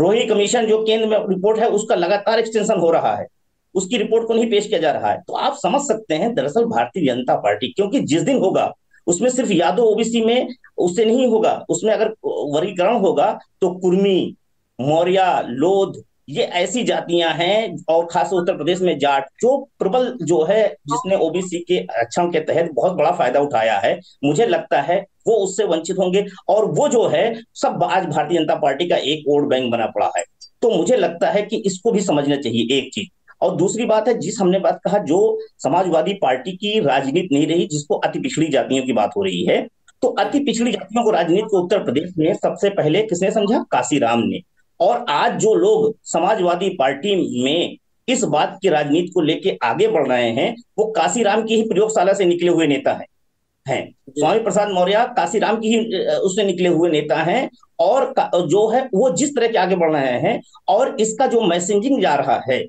रोहिणी कमीशन जो केंद्र में रिपोर्ट है उसका लगातार एक्सटेंशन हो रहा है, उसकी रिपोर्ट को नहीं पेश किया जा रहा है। तो आप समझ सकते हैं दरअसल भारतीय जनता पार्टी, क्योंकि जिस दिन होगा उसमें सिर्फ यादव ओबीसी में उससे नहीं होगा, उसमें अगर वर्गीकरण होगा तो कुर्मी, मौर्या, लोध, ये ऐसी जातियां हैं और खासकर उत्तर प्रदेश में जाट जो प्रबल जो है, जिसने ओबीसी के आरक्षण के तहत बहुत बड़ा फायदा उठाया है, मुझे लगता है वो उससे वंचित होंगे और वो जो है सब आज भारतीय जनता पार्टी का एक वोट बैंक बना पड़ा है। तो मुझे लगता है कि इसको भी समझना चाहिए एक चीज। और दूसरी बात है जिस हमने बात कहा जो समाजवादी पार्टी की राजनीति नहीं रही, जिसको अति पिछड़ी जातियों की बात हो रही है, तो अति पिछड़ी जातियों को राजनीति को उत्तर प्रदेश में सबसे पहले किसने समझा? काशीराम ने। और आज जो लोग समाजवादी पार्टी में इस बात की राजनीति को लेके आगे बढ़ रहे हैं वो काशीराम की ही प्रयोगशाला से निकले हुए नेता हैं। स्वामी प्रसाद मौर्य काशीराम की ही उससे निकले हुए नेता हैं और जो है वो जिस तरह के आगे बढ़ रहे हैं और इसका जो मैसेजिंग जा रहा है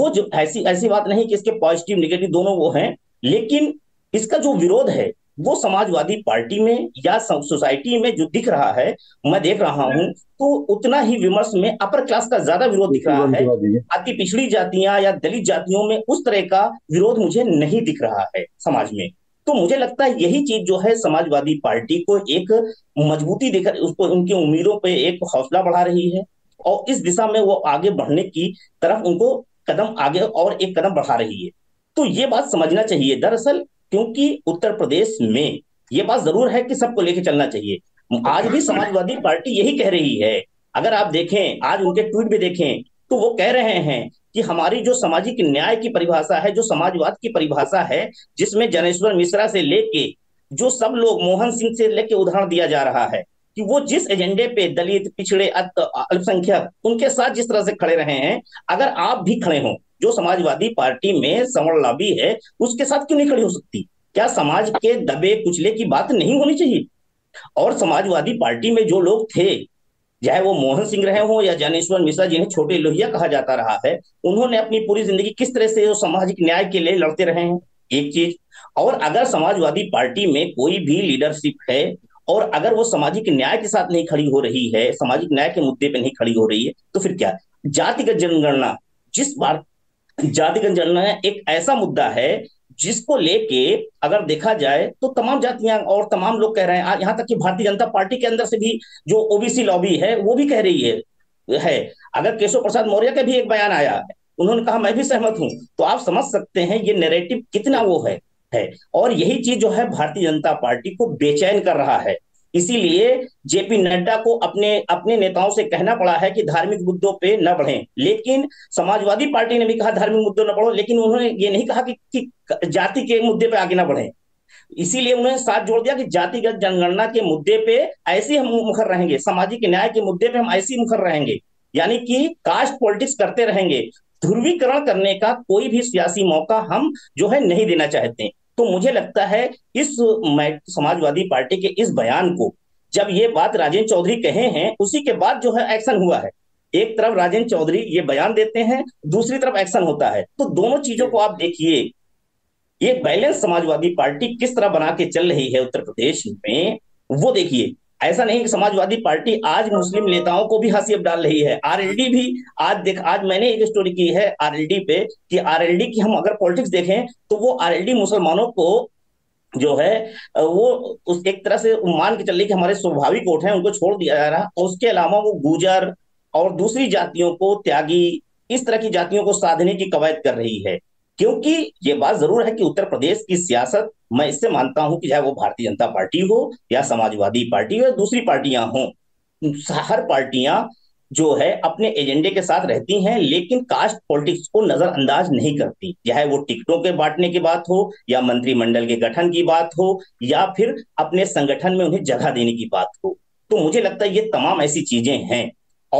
वो जो ऐसी बात नहीं कि इसके पॉजिटिव निगेटिव दोनों वो हैं, लेकिन इसका जो विरोध है वो समाजवादी पार्टी में या सोसाइटी में जो दिख रहा है मैं देख रहा हूं, तो उतना ही विमर्श में अपर क्लास का ज्यादा विरोध दिख रहा है। अति पिछड़ी जातियां या दलित जातियों में उस तरह का विरोध मुझे नहीं दिख रहा है समाज में। तो मुझे लगता है यही चीज जो है समाजवादी पार्टी को एक मजबूती देकर उसको उनकी उम्मीदों पर एक हौसला बढ़ा रही है और इस दिशा में वो आगे बढ़ने की तरफ उनको कदम आगे और एक कदम बढ़ा रही है। तो ये बात समझना चाहिए दरअसल, क्योंकि उत्तर प्रदेश में ये बात जरूर है कि सबको लेके चलना चाहिए। आज भी समाजवादी पार्टी यही कह रही है, अगर आप देखें आज उनके ट्वीट भी देखें तो वो कह रहे हैं कि हमारी जो सामाजिक न्याय की परिभाषा है, जो समाजवाद की परिभाषा है, जिसमें जनेश्वर मिश्रा से लेके जो सब लोग, मोहन सिंह से लेके उदाहरण दिया जा रहा है कि वो जिस एजेंडे पे दलित, पिछड़े, अल्पसंख्यक उनके साथ जिस तरह से खड़े रहे हैं, अगर आप भी खड़े हों जो समाजवादी पार्टी में सवर्ण लाभी है उसके साथ क्यों नहीं खड़ी हो सकती? क्या समाज के दबे कुचले की बात नहीं होनी चाहिए? और समाजवादी पार्टी में जो लोग थे, चाहे वो मोहन सिंह रहे हों या जनेश्वर मिश्रा जिन्हें छोटे लोहिया कहा जाता रहा है, उन्होंने अपनी पूरी जिंदगी किस तरह से सामाजिक न्याय के लिए लड़ते रहे हैं, एक चीज। और अगर समाजवादी पार्टी में कोई भी लीडरशिप है और अगर वो सामाजिक न्याय के साथ नहीं खड़ी हो रही है, सामाजिक न्याय के मुद्दे पर नहीं खड़ी हो रही है, तो फिर क्या? जातिगत जनगणना, जिस बार जातिगत जनगणना एक ऐसा मुद्दा है जिसको लेके अगर देखा जाए तो तमाम जातियां और तमाम लोग कह रहे हैं, यहाँ तक कि भारतीय जनता पार्टी के अंदर से भी जो ओबीसी लॉबी है वो भी कह रही है। अगर केशव प्रसाद मौर्य का भी एक बयान आया है, उन्होंने कहा मैं भी सहमत हूं। तो आप समझ सकते हैं ये नैरेटिव कितना वो है और यही चीज जो है भारतीय जनता पार्टी को बेचैन कर रहा है। इसीलिए जेपी नड्डा को अपने नेताओं से कहना पड़ा है कि धार्मिक मुद्दों पे न बढ़ें, लेकिन समाजवादी पार्टी ने भी कहा धार्मिक मुद्दों न बढ़ो, लेकिन उन्होंने ये नहीं कहा कि जाति के मुद्दे पे आगे ना बढ़ें। इसीलिए उन्होंने साथ जोड़ दिया कि जातिगत जनगणना के मुद्दे पे ऐसे हम मुखर रहेंगे, सामाजिक न्याय के मुद्दे पे हम ऐसे मुखर रहेंगे, यानी कि कास्ट पॉलिटिक्स करते रहेंगे। ध्रुवीकरण करने का कोई भी सियासी मौका हम जो है नहीं देना चाहते। तो मुझे लगता है इस समाजवादी पार्टी के इस बयान को, जब ये बात राजेंद्र चौधरी कहे हैं उसी के बाद जो है एक्शन हुआ है। एक तरफ राजेंद्र चौधरी ये बयान देते हैं, दूसरी तरफ एक्शन होता है, तो दोनों चीजों को आप देखिए। ये बैलेंस समाजवादी पार्टी किस तरह बना के चल रही है उत्तर प्रदेश में, वो देखिए। ऐसा नहीं कि समाजवादी पार्टी आज मुस्लिम नेताओं को भी हंसी अब डाल रही है। आरएलडी भी आज मैंने एक स्टोरी की है आरएलडी पे कि आरएलडी की हम अगर पॉलिटिक्स देखें तो वो आरएलडी मुसलमानों को जो है वो उस एक तरह से मान के चल रही कि हमारे स्वाभाविक वोट हैं, उनको छोड़ दिया जा रहा। और उसके अलावा वो गुजर और दूसरी जातियों को, त्यागी, इस तरह की जातियों को साधने की कवायद कर रही है। क्योंकि ये बात जरूर है कि उत्तर प्रदेश की सियासत, मैं इससे मानता हूं कि चाहे वो भारतीय जनता पार्टी हो या समाजवादी पार्टी हो या दूसरी पार्टियां हों, हर पार्टियां जो है अपने एजेंडे के साथ रहती हैं, लेकिन कास्ट पॉलिटिक्स को नजरअंदाज नहीं करती। चाहे वो टिकटों के बांटने की बात हो या मंत्रिमंडल के गठन की बात हो या फिर अपने संगठन में उन्हें जगह देने की बात हो। तो मुझे लगता है ये तमाम ऐसी चीजें हैं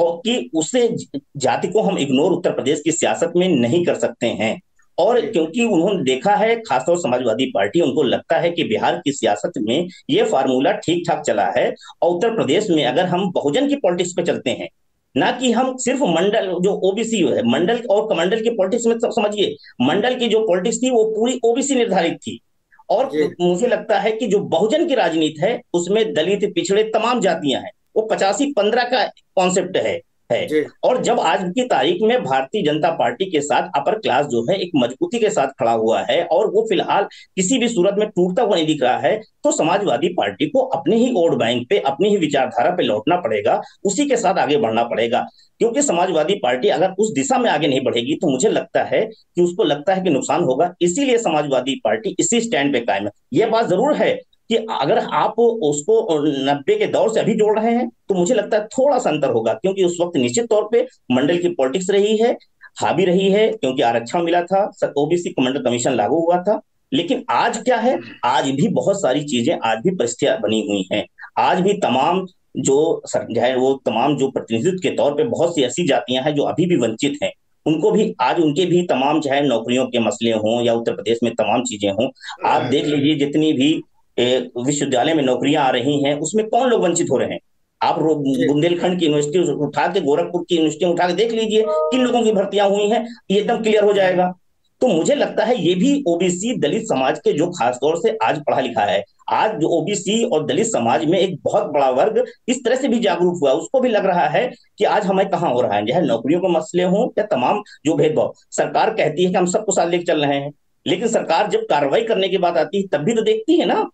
और कि उसे जाति को हम इग्नोर उत्तर प्रदेश की सियासत में नहीं कर सकते हैं। और क्योंकि उन्होंने देखा है, खासतौर समाजवादी पार्टी, उनको लगता है कि बिहार की सियासत में ये फार्मूला ठीक ठाक चला है और उत्तर प्रदेश में अगर हम बहुजन की पॉलिटिक्स पे चलते हैं, ना कि हम सिर्फ मंडल, जो ओबीसी है, मंडल और कमंडल की पॉलिटिक्स में, समझिए मंडल की जो पॉलिटिक्स थी वो पूरी ओबीसी निर्धारित थी। और मुझे लगता है कि जो बहुजन की राजनीति है उसमें दलित, पिछड़े, तमाम जातियां हैं, वो 85-15 का कॉन्सेप्ट है। और जब आज की तारीख में भारतीय जनता पार्टी के साथ अपर क्लास जो है एक मजबूती के साथ खड़ा हुआ है और वो फिलहाल किसी भी सूरत में टूटता हुआ नहीं दिख रहा है, तो समाजवादी पार्टी को अपने ही वोट बैंक पे, अपनी ही विचारधारा पे लौटना पड़ेगा, उसी के साथ आगे बढ़ना पड़ेगा। क्योंकि समाजवादी पार्टी अगर उस दिशा में आगे नहीं बढ़ेगी तो मुझे लगता है कि उसको लगता है कि नुकसान होगा, इसीलिए समाजवादी पार्टी इसी स्टैंड पे कायम है। यह बात जरूर है कि अगर आप उसको 90 के दौर से अभी जोड़ रहे हैं तो मुझे लगता है थोड़ा सा अंतर होगा, क्योंकि उस वक्त निश्चित तौर पे मंडल की पॉलिटिक्स रही है, हावी रही है, क्योंकि आरक्षण मिला था, ओबीसी मंडल कमीशन लागू हुआ था। लेकिन आज क्या है, आज भी बहुत सारी चीजें, आज भी परिस्थितियां बनी हुई हैं, आज भी तमाम जो प्रतिनिधित्व के तौर पर बहुत सी ऐसी जातियां हैं जो अभी भी वंचित हैं, उनको भी आज उनके भी तमाम चाहे नौकरियों के मसले हों या उत्तर प्रदेश में तमाम चीजें हों। आप देख लीजिए जितनी भी विश्वविद्यालय में नौकरियां आ रही हैं उसमें कौन लोग वंचित हो रहे हैं। आप बुंदेलखंड की यूनिवर्सिटी उठा के, गोरखपुर की यूनिवर्सिटी उठा के देख लीजिए किन लोगों की भर्तियां हुई हैं, ये एकदम क्लियर हो जाएगा। तो मुझे लगता है ये भी ओबीसी दलित समाज के, जो खासतौर से आज पढ़ा लिखा है, आज जो ओबीसी और दलित समाज में एक बहुत बड़ा वर्ग इस तरह से भी जागरूक हुआ, उसको भी लग रहा है कि आज हमें कहाँ हो रहा है, चाहे नौकरियों के मसले हों या तमाम जो भेदभाव। सरकार कहती है कि हम सबको साथ लेकर चल रहे हैं, लेकिन सरकार जब कार्रवाई करने की बात आती है तब भी तो देखती है ना।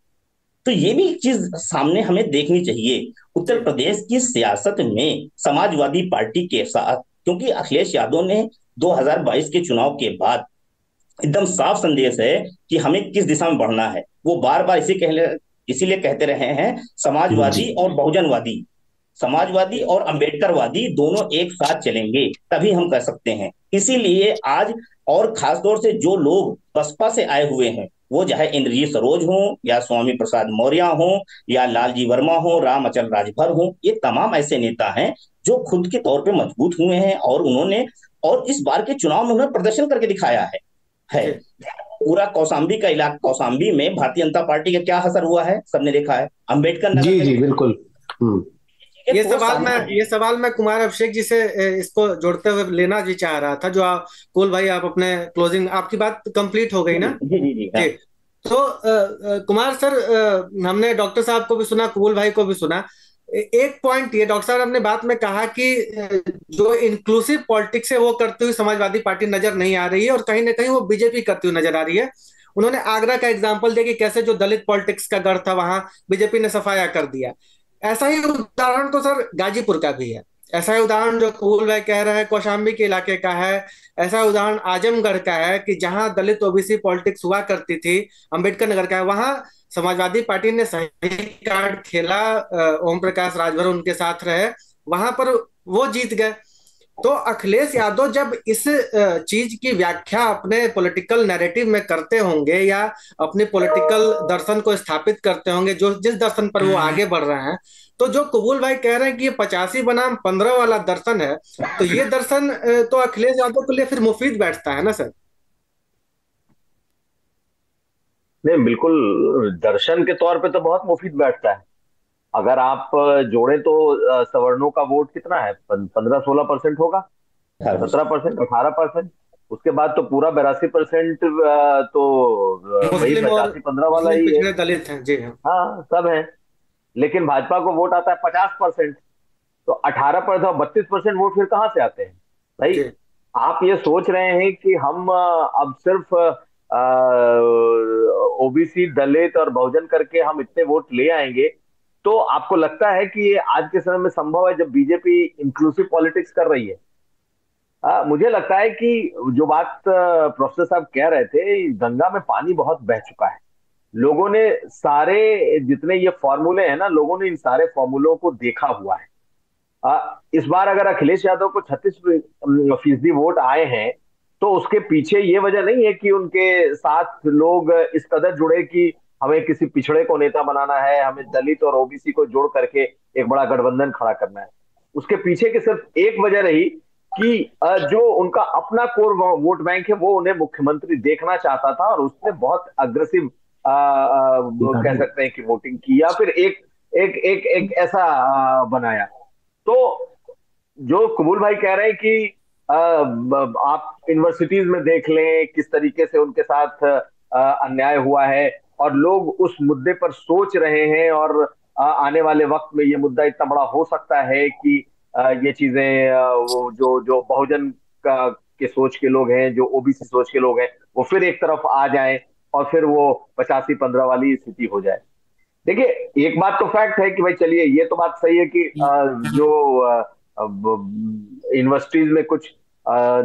तो ये भी एक चीज सामने हमें देखनी चाहिए उत्तर प्रदेश की सियासत में समाजवादी पार्टी के साथ, क्योंकि अखिलेश यादव ने 2022 के चुनाव के बाद एकदम साफ संदेश है कि हमें किस दिशा में बढ़ना है। वो बार बार इसीलिए कहते रहे हैं समाजवादी और बहुजनवादी, समाजवादी और अंबेडकरवादी, दोनों एक साथ चलेंगे तभी हम कर सकते हैं। इसीलिए आज और खासतौर से जो लोग बसपा से आए हुए हैं, वो चाहे इंद्रजीत सरोज हो या स्वामी प्रसाद मौर्य हो या लालजी वर्मा हो, रामचरितमानस राजभर हो, ये तमाम ऐसे नेता हैं जो खुद के तौर पे मजबूत हुए हैं और उन्होंने और इस बार के चुनाव में उन्होंने प्रदर्शन करके दिखाया है। पूरा कौशाम्बी का इलाका, कौशाम्बी में भारतीय जनता पार्टी का क्या असर हुआ है सबने देखा है, अम्बेडकर नगर। जी बिल्कुल। ये सवाल मैं कुमार अभिषेक जी से इसको जोड़ते हुए लेना भी चाह रहा था, जो आप कोल भाई, आप अपने क्लोजिंग, आपकी बात कंप्लीट हो गई ना? जी। तो कुमार सर, हमने डॉक्टर साहब को भी सुना, कोल भाई को भी सुना। एक पॉइंट ये डॉक्टर साहब हमने बात में कहा कि जो इंक्लूसिव पॉलिटिक्स है वो करती हुई समाजवादी पार्टी नजर नहीं आ रही है और कहीं ना कहीं वो बीजेपी करती हुई नजर आ रही है। उन्होंने आगरा का एग्जाम्पल दिया कि कैसे जो दलित पॉलिटिक्स का गढ़ था वहां बीजेपी ने सफाया कर दिया। ऐसा ही उदाहरण तो सर गाजीपुर का भी है, ऐसा ही उदाहरण जो कबूल भाई कह रहा है कौशाम्बी के इलाके का है, ऐसा उदाहरण आजमगढ़ का है कि जहां दलित ओबीसी पॉलिटिक्स हुआ करती थी, अंबेडकर नगर का है, वहां समाजवादी पार्टी ने सही कार्ड खेला। ओम प्रकाश राजभर उनके साथ रहे, वहां पर वो जीत गए। तो अखिलेश यादव जब इस चीज की व्याख्या अपने पॉलिटिकल नैरेटिव में करते होंगे या अपने पॉलिटिकल दर्शन को स्थापित करते होंगे, जो जिस दर्शन पर वो आगे बढ़ रहे हैं, तो जो कबूल भाई कह रहे हैं कि ये 85 बनाम 15 वाला दर्शन है, तो ये दर्शन तो अखिलेश यादव के लिए फिर मुफीद बैठता है ना सर? नहीं, बिल्कुल दर्शन के तौर पर तो बहुत मुफीद बैठता है। अगर आप जोड़े तो सवर्णों का वोट कितना है, 15-16% होगा, 17%, 18%। उसके बाद तो पूरा 82% तो वही 85-15 वाला ही है, दलित है जी, हाँ सब है। लेकिन भाजपा को वोट आता है 50%, तो 18 पर 32% वोट फिर कहाँ से आते हैं भाई? आप ये सोच रहे हैं कि हम अब सिर्फ ओबीसी, दलित और बहुजन करके हम इतने वोट ले आएंगे, तो आपको लगता है कि ये आज के समय में संभव है जब बीजेपी इंक्लूसिव पॉलिटिक्स कर रही है? मुझे लगता है कि जो बात प्रोफेसर साहब कह रहे थे, गंगा में पानी बहुत बह चुका है। लोगों ने सारे जितने ये फॉर्मूले हैं ना, लोगों ने इन सारे फॉर्मूलों को देखा हुआ है। इस बार अगर अखिलेश यादव को 36% वोट आए हैं, तो उसके पीछे ये वजह नहीं है कि उनके साथ लोग इस कदर जुड़े कि हमें किसी पिछड़े को नेता बनाना है, हमें दलित और ओबीसी को जोड़ करके एक बड़ा गठबंधन खड़ा करना है। उसके पीछे की सिर्फ एक वजह रही कि जो उनका अपना कोर वोट बैंक है, वो उन्हें मुख्यमंत्री देखना चाहता था, और उसने बहुत अग्रेसिव कह सकते हैं कि वोटिंग की, या फिर एक एक एक एक ऐसा बनाया। तो जो कबूल भाई कह रहे हैं कि आप यूनिवर्सिटीज में देख लें किस तरीके से उनके साथ अन्याय हुआ है, और लोग उस मुद्दे पर सोच रहे हैं, और आने वाले वक्त में ये मुद्दा इतना बड़ा हो सकता है कि ये चीजें जो बहुजन के सोच के लोग हैं, जो ओबीसी सोच के लोग हैं, वो फिर एक तरफ आ जाएं और फिर वो 85-15 वाली स्थिति हो जाए। देखिए, एक बात तो फैक्ट है कि भाई चलिए ये तो बात सही है कि जो यूनिवर्सिटीज में कुछ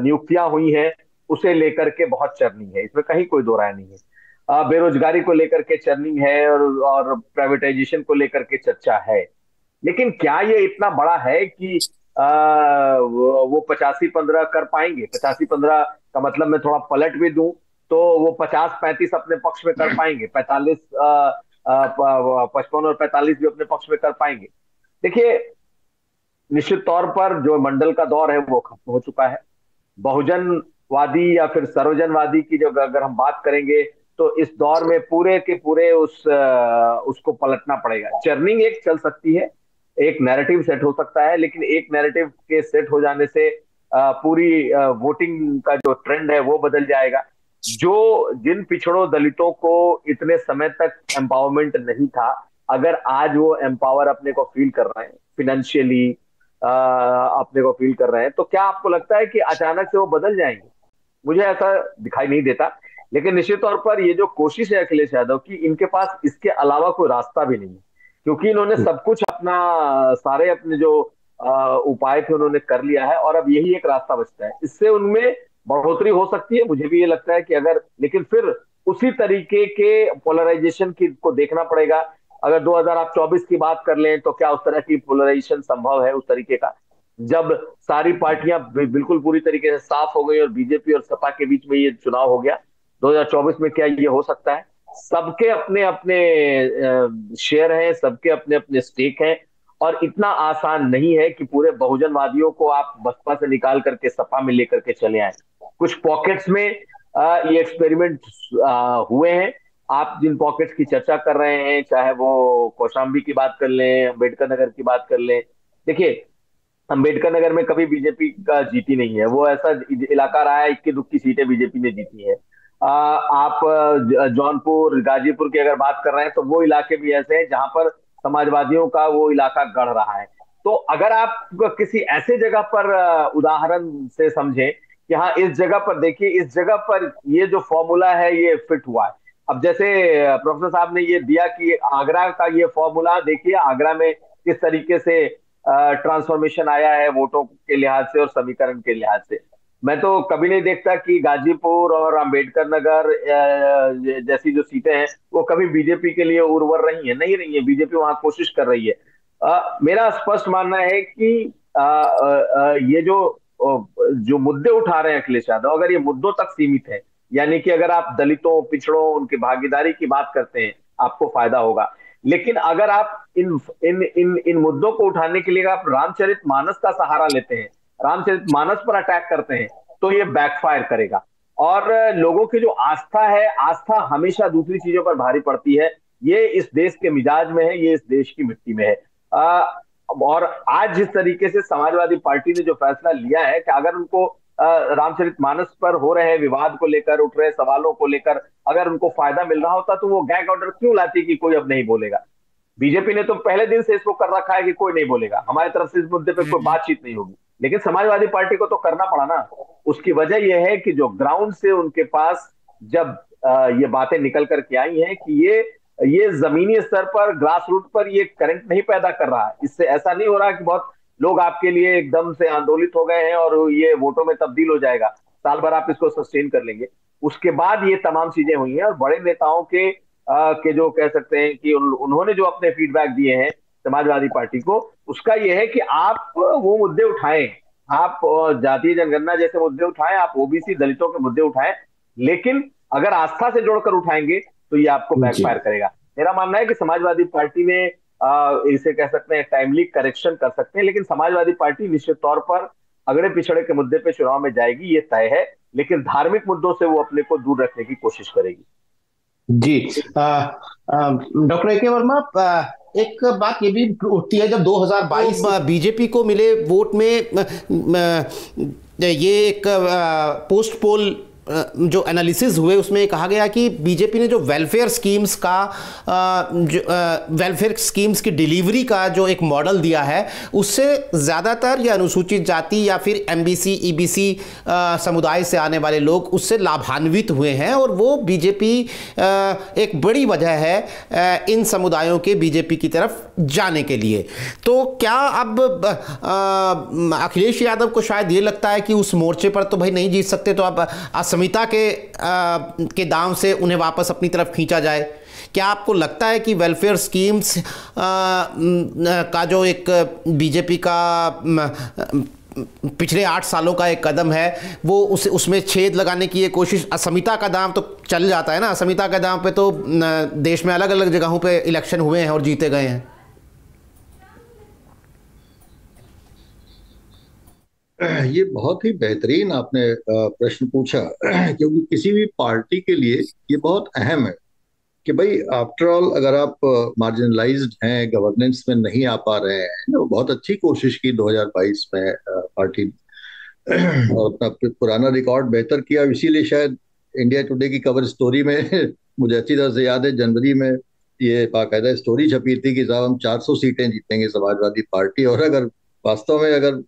नियुक्तियां हुई हैं उसे लेकर के बहुत चर्नी है, इसमें कहीं कोई दो राय नहीं है। बेरोजगारी को लेकर के चर्निंग है, और प्राइवेटाइजेशन को लेकर के चर्चा है। लेकिन क्या ये इतना बड़ा है कि वो 85-15 कर पाएंगे? 85-15 का मतलब मैं थोड़ा पलट भी दूं तो वो 50-35 अपने पक्ष में कर पाएंगे, 55 और 45 भी अपने पक्ष में कर पाएंगे। देखिए, निश्चित तौर पर जो मंडल का दौर है वो खत्म हो चुका है। बहुजनवादी या फिर सर्वजनवादी की जब अगर हम बात करेंगे, तो इस दौर में पूरे के पूरे उसको पलटना पड़ेगा। चर्निंग एक चल सकती है, एक नैरेटिव सेट हो सकता है, लेकिन एक नैरेटिव के सेट हो जाने से पूरी वोटिंग का जो ट्रेंड है वो बदल जाएगा। जो जिन पिछड़ों दलितों को इतने समय तक एम्पावरमेंट नहीं था, अगर आज वो एम्पावर अपने को फील कर रहे हैं, फिनेंशियली अपने को फील कर रहे हैं, तो क्या आपको लगता है कि अचानक से वो बदल जाएंगे? मुझे ऐसा दिखाई नहीं देता। लेकिन निश्चित तौर पर ये जो कोशिश है अखिलेश यादव की, इनके पास इसके अलावा कोई रास्ता भी नहीं है, क्योंकि इन्होंने सब कुछ अपना, सारे अपने जो उपाय थे उन्होंने कर लिया है, और अब यही एक रास्ता बचता है। इससे उनमें बढ़ोतरी हो सकती है, मुझे भी ये लगता है कि अगर, लेकिन फिर उसी तरीके के पोलराइजेशन को देखना पड़ेगा। अगर 2024 की बात कर लें, तो क्या उस तरह की पोलराइजेशन संभव है उस तरीके का, जब सारी पार्टियां बिल्कुल पूरी तरीके से साफ हो गई और बीजेपी और सपा के बीच में ये चुनाव हो गया 2024 में? क्या ये हो सकता है? सबके अपने अपने शेयर हैं, सबके अपने अपने स्टेक हैं, और इतना आसान नहीं है कि पूरे बहुजनवादियों को आप बसपा से निकाल करके सपा में लेकर के चले आए। कुछ पॉकेट्स में ये एक्सपेरिमेंट हुए हैं। आप जिन पॉकेट्स की चर्चा कर रहे हैं, चाहे वो कौशाम्बी की बात कर लें, अम्बेडकर नगर की बात कर लें, देखिए अम्बेडकर नगर में कभी बीजेपी का जीती नहीं है, वो ऐसा इलाका रहा है, 21-22 सीटें बीजेपी ने जीती है। आप जौनपुर, गाजीपुर की अगर बात कर रहे हैं, तो वो इलाके भी ऐसे हैं जहां पर समाजवादियों का वो इलाका गढ़ रहा है। तो अगर आप किसी ऐसे जगह पर उदाहरण से समझें कि हाँ इस जगह पर देखिए, इस जगह पर ये जो फॉर्मूला है ये फिट हुआ है। अब जैसे प्रोफेसर साहब ने ये दिया कि आगरा का ये फॉर्मूला देखिए, आगरा में किस तरीके से ट्रांसफॉर्मेशन आया है वोटों के लिहाज से और समीकरण के लिहाज से। मैं तो कभी नहीं देखता कि गाजीपुर और अंबेडकर नगर जैसी जो सीटें हैं वो कभी बीजेपी के लिए उर्वर रही हैं, नहीं रही है। बीजेपी वहां कोशिश कर रही है। मेरा स्पष्ट मानना है कि ये जो जो मुद्दे उठा रहे हैं अखिलेश यादव, अगर ये मुद्दों तक सीमित है, यानी कि अगर आप दलितों, पिछड़ों, उनकी भागीदारी की बात करते हैं, आपको फायदा होगा। लेकिन अगर आप इन मुद्दों को उठाने के लिए आप रामचरितमानस का सहारा लेते हैं, रामचरितमानस पर अटैक करते हैं, तो ये बैकफायर करेगा। और लोगों की जो आस्था है, आस्था हमेशा दूसरी चीजों पर भारी पड़ती है। ये इस देश के मिजाज में है, ये इस देश की मिट्टी में है। और आज जिस तरीके से समाजवादी पार्टी ने जो फैसला लिया है कि अगर उनको रामचरितमानस पर हो रहे विवाद को लेकर, उठ रहे सवालों को लेकर अगर उनको फायदा मिल रहा होता, तो वो गैग ऑर्डर क्यों लाती कि कोई अब नहीं बोलेगा। बीजेपी ने तो पहले दिन से इसको कर रखा है कि कोई नहीं बोलेगा, हमारी तरफ से इस मुद्दे पर कोई बातचीत नहीं होगी। लेकिन समाजवादी पार्टी को तो करना पड़ा ना। उसकी वजह यह है कि जो ग्राउंड से उनके पास जब ये बातें निकल करके आई हैं कि ये जमीनी स्तर पर, ग्रास रूट पर ये करंट नहीं पैदा कर रहा है। इससे ऐसा नहीं हो रहा कि बहुत लोग आपके लिए एकदम से आंदोलित हो गए हैं और ये वोटों में तब्दील हो जाएगा, साल भर आप इसको सस्टेन कर लेंगे। उसके बाद ये तमाम चीजें हुई हैं। और बड़े नेताओं के जो कह सकते हैं कि उन्होंने जो अपने फीडबैक दिए हैं समाजवादी पार्टी को, उसका यह है कि आप वो मुद्दे उठाएं, आप जातीय जनगणना जैसे मुद्दे उठाएं, आप ओबीसी दलितों के मुद्दे उठाएं, लेकिन अगर आस्था से जोड़कर उठाएंगे तो ये आपको बैकफायर करेगा। मेरा मानना है कि समाजवादी पार्टी ने इसे कह सकते हैं टाइमली करेक्शन कर सकते हैं, लेकिन समाजवादी पार्टी निश्चित तौर पर अगड़े पिछड़े के मुद्दे पे चुनाव में जाएगी, ये तय है। लेकिन धार्मिक मुद्दों से वो अपने को दूर रखने की कोशिश करेगी। जी डॉक्टर ए.के. वर्मा, एक बात ये भी उठती है, जब 2022 बीजेपी को मिले वोट में ये एक पोस्ट पोल जो एनालिसिस हुए उसमें कहा गया कि बीजेपी ने जो वेलफेयर स्कीम्स का वेलफेयर स्कीम्स की डिलीवरी का जो एक मॉडल दिया है, उससे ज़्यादातर या अनुसूचित जाति या फिर एमबीसी ईबीसी समुदाय से आने वाले लोग उससे लाभान्वित हुए हैं। और वो बीजेपी एक बड़ी वजह है इन समुदायों के बीजेपी की तरफ जाने के लिए। तो क्या अब अखिलेश यादव को शायद ये लगता है कि उस मोर्चे पर तो भाई नहीं जीत सकते, तो अब संहिता के दाम से उन्हें वापस अपनी तरफ खींचा जाए? क्या आपको लगता है कि वेलफेयर स्कीम्स का जो एक बीजेपी का पिछले 8 सालों का एक कदम है, वो उसमें छेद लगाने की ये कोशिश, असंहिता का दाम तो चल जाता है ना, असंहिता के दाम पे तो देश में अलग अलग जगहों पे इलेक्शन हुए हैं और जीते गए हैं। ये बहुत ही बेहतरीन आपने प्रश्न पूछा, क्योंकि किसी भी पार्टी के लिए ये बहुत अहम है कि भाई आफ्टर ऑल अगर आप मार्जिनलाइज्ड हैं, गवर्नेंस में नहीं आ पा रहे हैं। वो बहुत अच्छी कोशिश की 2022 में पार्टी ने, और अपना पुराना रिकॉर्ड बेहतर किया। इसीलिए शायद इंडिया टुडे की कवर स्टोरी में मुझे अच्छी तरह से याद है, जनवरी में ये बाकायदा स्टोरी छपी थी कि साहब हम 400 सीटें जीतेंगे समाजवादी पार्टी। और अगर वास्तव में अगर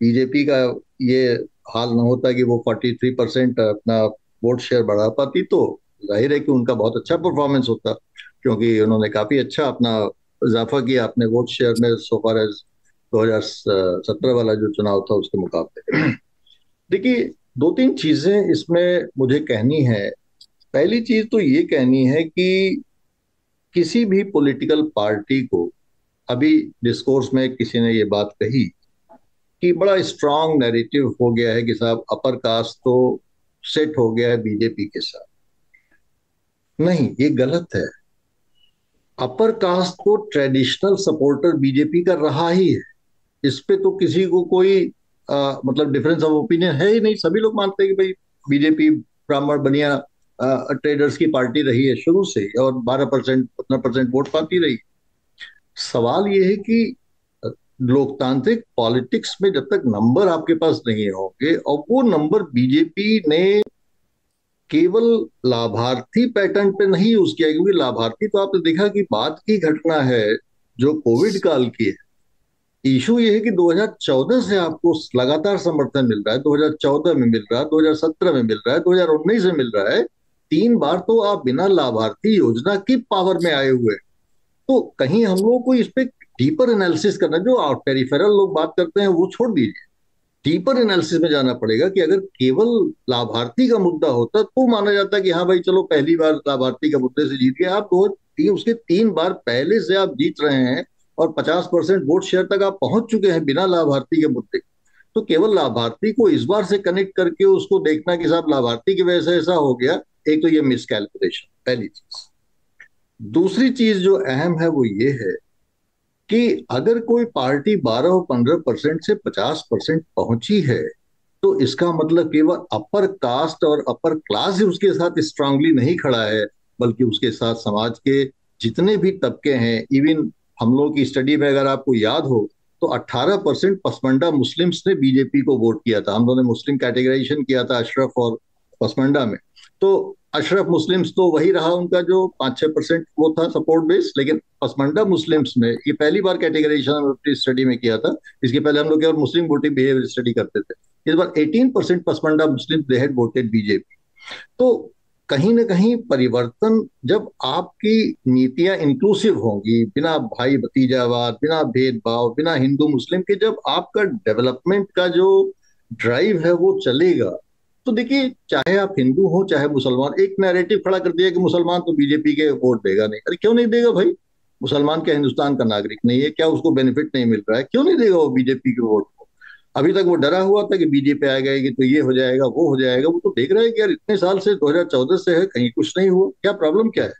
बीजेपी का ये हाल न होता कि वो 43% अपना वोट शेयर बढ़ा पाती, तो जाहिर है कि उनका बहुत अच्छा परफॉर्मेंस होता, क्योंकि उन्होंने काफी अच्छा अपना इजाफा किया अपने वोट शेयर में सो फार एज 2017 वाला जो चुनाव था उसके मुकाबले। देखिए, 2-3 चीजें इसमें मुझे कहनी है। पहली चीज तो ये कहनी है कि किसी भी पॉलिटिकल पार्टी को, अभी डिस्कोर्स में किसी ने ये बात कही कि बड़ा स्ट्रांग नैरेटिव हो गया है कि साहब अपर कास्ट तो सेट हो गया है बीजेपी के साथ। नहीं, ये गलत है। अपर कास्ट को ट्रेडिशनल सपोर्टर बीजेपी का रहा ही है, इस पे तो किसी को कोई मतलब डिफरेंस ऑफ ओपिनियन है ही नहीं। सभी लोग मानते हैं कि भाई बीजेपी ब्राह्मण बनिया ट्रेडर्स की पार्टी रही है शुरू से, और 12% 15% वोट पाती रही। सवाल यह है कि लोकतांत्रिक पॉलिटिक्स में जब तक नंबर आपके पास नहीं होंगे, और वो नंबर बीजेपी ने केवल लाभार्थी पैटर्न पे नहीं यूज किया, क्योंकि लाभार्थी तो आपने देखा कि बात की घटना है जो कोविड काल की है। इशू ये है कि 2014 से आपको लगातार समर्थन मिल रहा है, 2014 में मिल रहा है, 2017 में मिल रहा है, 2019 में मिल रहा है। 3 बार तो आप बिना लाभार्थी योजना की पावर में आए हुए। तो कहीं हम लोग को इस पे डीपर एनालिसिस करना, जो पेरिफेरल लोग बात करते हैं वो छोड़ दीजिए, डीपर एनालिसिस में जाना पड़ेगा कि अगर केवल लाभार्थी का मुद्दा होता तो माना जाता कि हाँ भाई चलो पहली बार लाभार्थी के मुद्दे से जीत गए। आप उसके 3 बार पहले से आप जीत रहे हैं और 50% वोट शेयर तक आप पहुंच चुके हैं बिना लाभार्थी के मुद्दे। तो केवल लाभार्थी को इस बार से कनेक्ट करके उसको देखना कि साहब लाभार्थी की वजह से ऐसा हो गया, एक तो ये मिसकैलकुलेशन पहली चीज। दूसरी चीज जो अहम है वो ये है कि अगर कोई पार्टी 12-15% से 50% पहुंची है तो इसका मतलब केवल अपर कास्ट और अपर क्लास ही उसके साथ स्ट्रांगली नहीं खड़ा है, बल्कि उसके साथ समाज के जितने भी तबके हैं। इवन हम लोग की स्टडी में अगर आपको याद हो तो 18% पसमंडा मुस्लिम्स ने बीजेपी को वोट किया था। हम लोगों ने मुस्लिम कैटेगराइजेशन किया था अशरफ और पसमंडा में, तो अशरफ मुस्लिम्स तो वही रहा उनका जो 5-6% वो था सपोर्ट बेस, लेकिन पसमंडा मुस्लिम्स में ये पहली बार कैटेगराइजेशन हम अपनी स्टडी में किया था। इसके पहले हम लोग केवल मुस्लिम वोटिंग बिहेवियर स्टडी करते थे। इस बार 18% Pasmanda Muslim they had voted BJP. तो कहीं ना कहीं परिवर्तन, जब आपकी नीतियां इंक्लूसिव होंगी, बिना भाई भतीजावाद, बिना भेदभाव, बिना हिंदू मुस्लिम के, जब आपका डेवलपमेंट का जो ड्राइव है वो चलेगा, तो देखिए चाहे आप हिंदू हो चाहे मुसलमान, एक नैरेटिव खड़ा कर दिया कि मुसलमान तो बीजेपी के वोट देगा नहीं। अरे क्यों नहीं देगा भाई, मुसलमान क्या हिंदुस्तान का नागरिक नहीं है क्या? उसको बेनिफिट नहीं मिल रहा है? क्यों नहीं देगा वो बीजेपी के वोट को? अभी तक वो डरा हुआ था कि बीजेपी आ जाएगी तो ये हो जाएगा वो हो जाएगा। वो तो देख रहा है कि यार इतने साल से 2014 से है, कहीं कुछ नहीं हुआ, क्या प्रॉब्लम क्या है?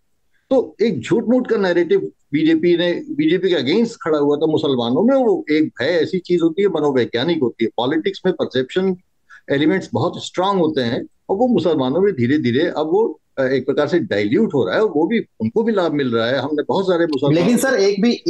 तो एक झूठ मूठ का नैरेटिव बीजेपी के अगेंस्ट खड़ा हुआ था मुसलमानों में। वो एक भय ऐसी चीज होती है, मनोवैज्ञानिक होती है। पॉलिटिक्स में परसेप्शन एलिमेंट्स बहुत स्ट्रांग होते हैं और वो मुसलमानों में धीरे धीरे अब वो एक प्रकार से डाइल्यूट हो रहा है, वो भी उनको भी लाभ मिल रहा है। हमने बहुत सारे मुसलमान, लेकिन सर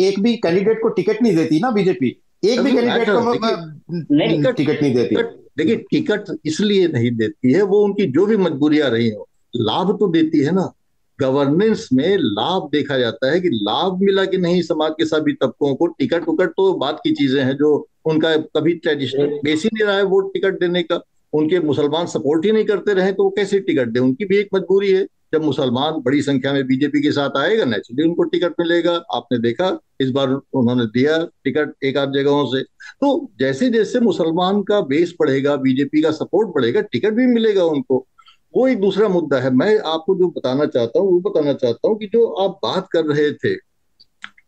एक भी कैंडिडेट को टिकट नहीं देती ना बीजेपी, एक भी कैंडिडेट को टिकट नहीं देती। देखिए टिकट इसलिए नहीं देती है, वो उनकी जो भी मजबूरियां रही हो, लाभ तो देती है ना। गवर्नेंस में लाभ देखा जाता है कि लाभ मिला कि नहीं समाज के सभी तबकों को। टिकट उकट तो बात की चीजें हैं जो उनका कभी ट्रेडिशनल बेस ही नहीं रहा है वोट टिकट देने का। उनके मुसलमान सपोर्ट ही नहीं करते रहे तो वो कैसे टिकट दे? उनकी भी एक मजबूरी है। जब मुसलमान बड़ी संख्या में बीजेपी के साथ आएगा नेचुरली उनको टिकट मिलेगा। आपने देखा इस बार उन्होंने दिया टिकट एक आध जगहों से। तो जैसे जैसे मुसलमान का बेस बढ़ेगा, बीजेपी का सपोर्ट बढ़ेगा, टिकट भी मिलेगा उनको। वो एक दूसरा मुद्दा है। मैं आपको जो बताना चाहता हूँ वो बताना चाहता हूँ कि जो आप बात कर रहे थे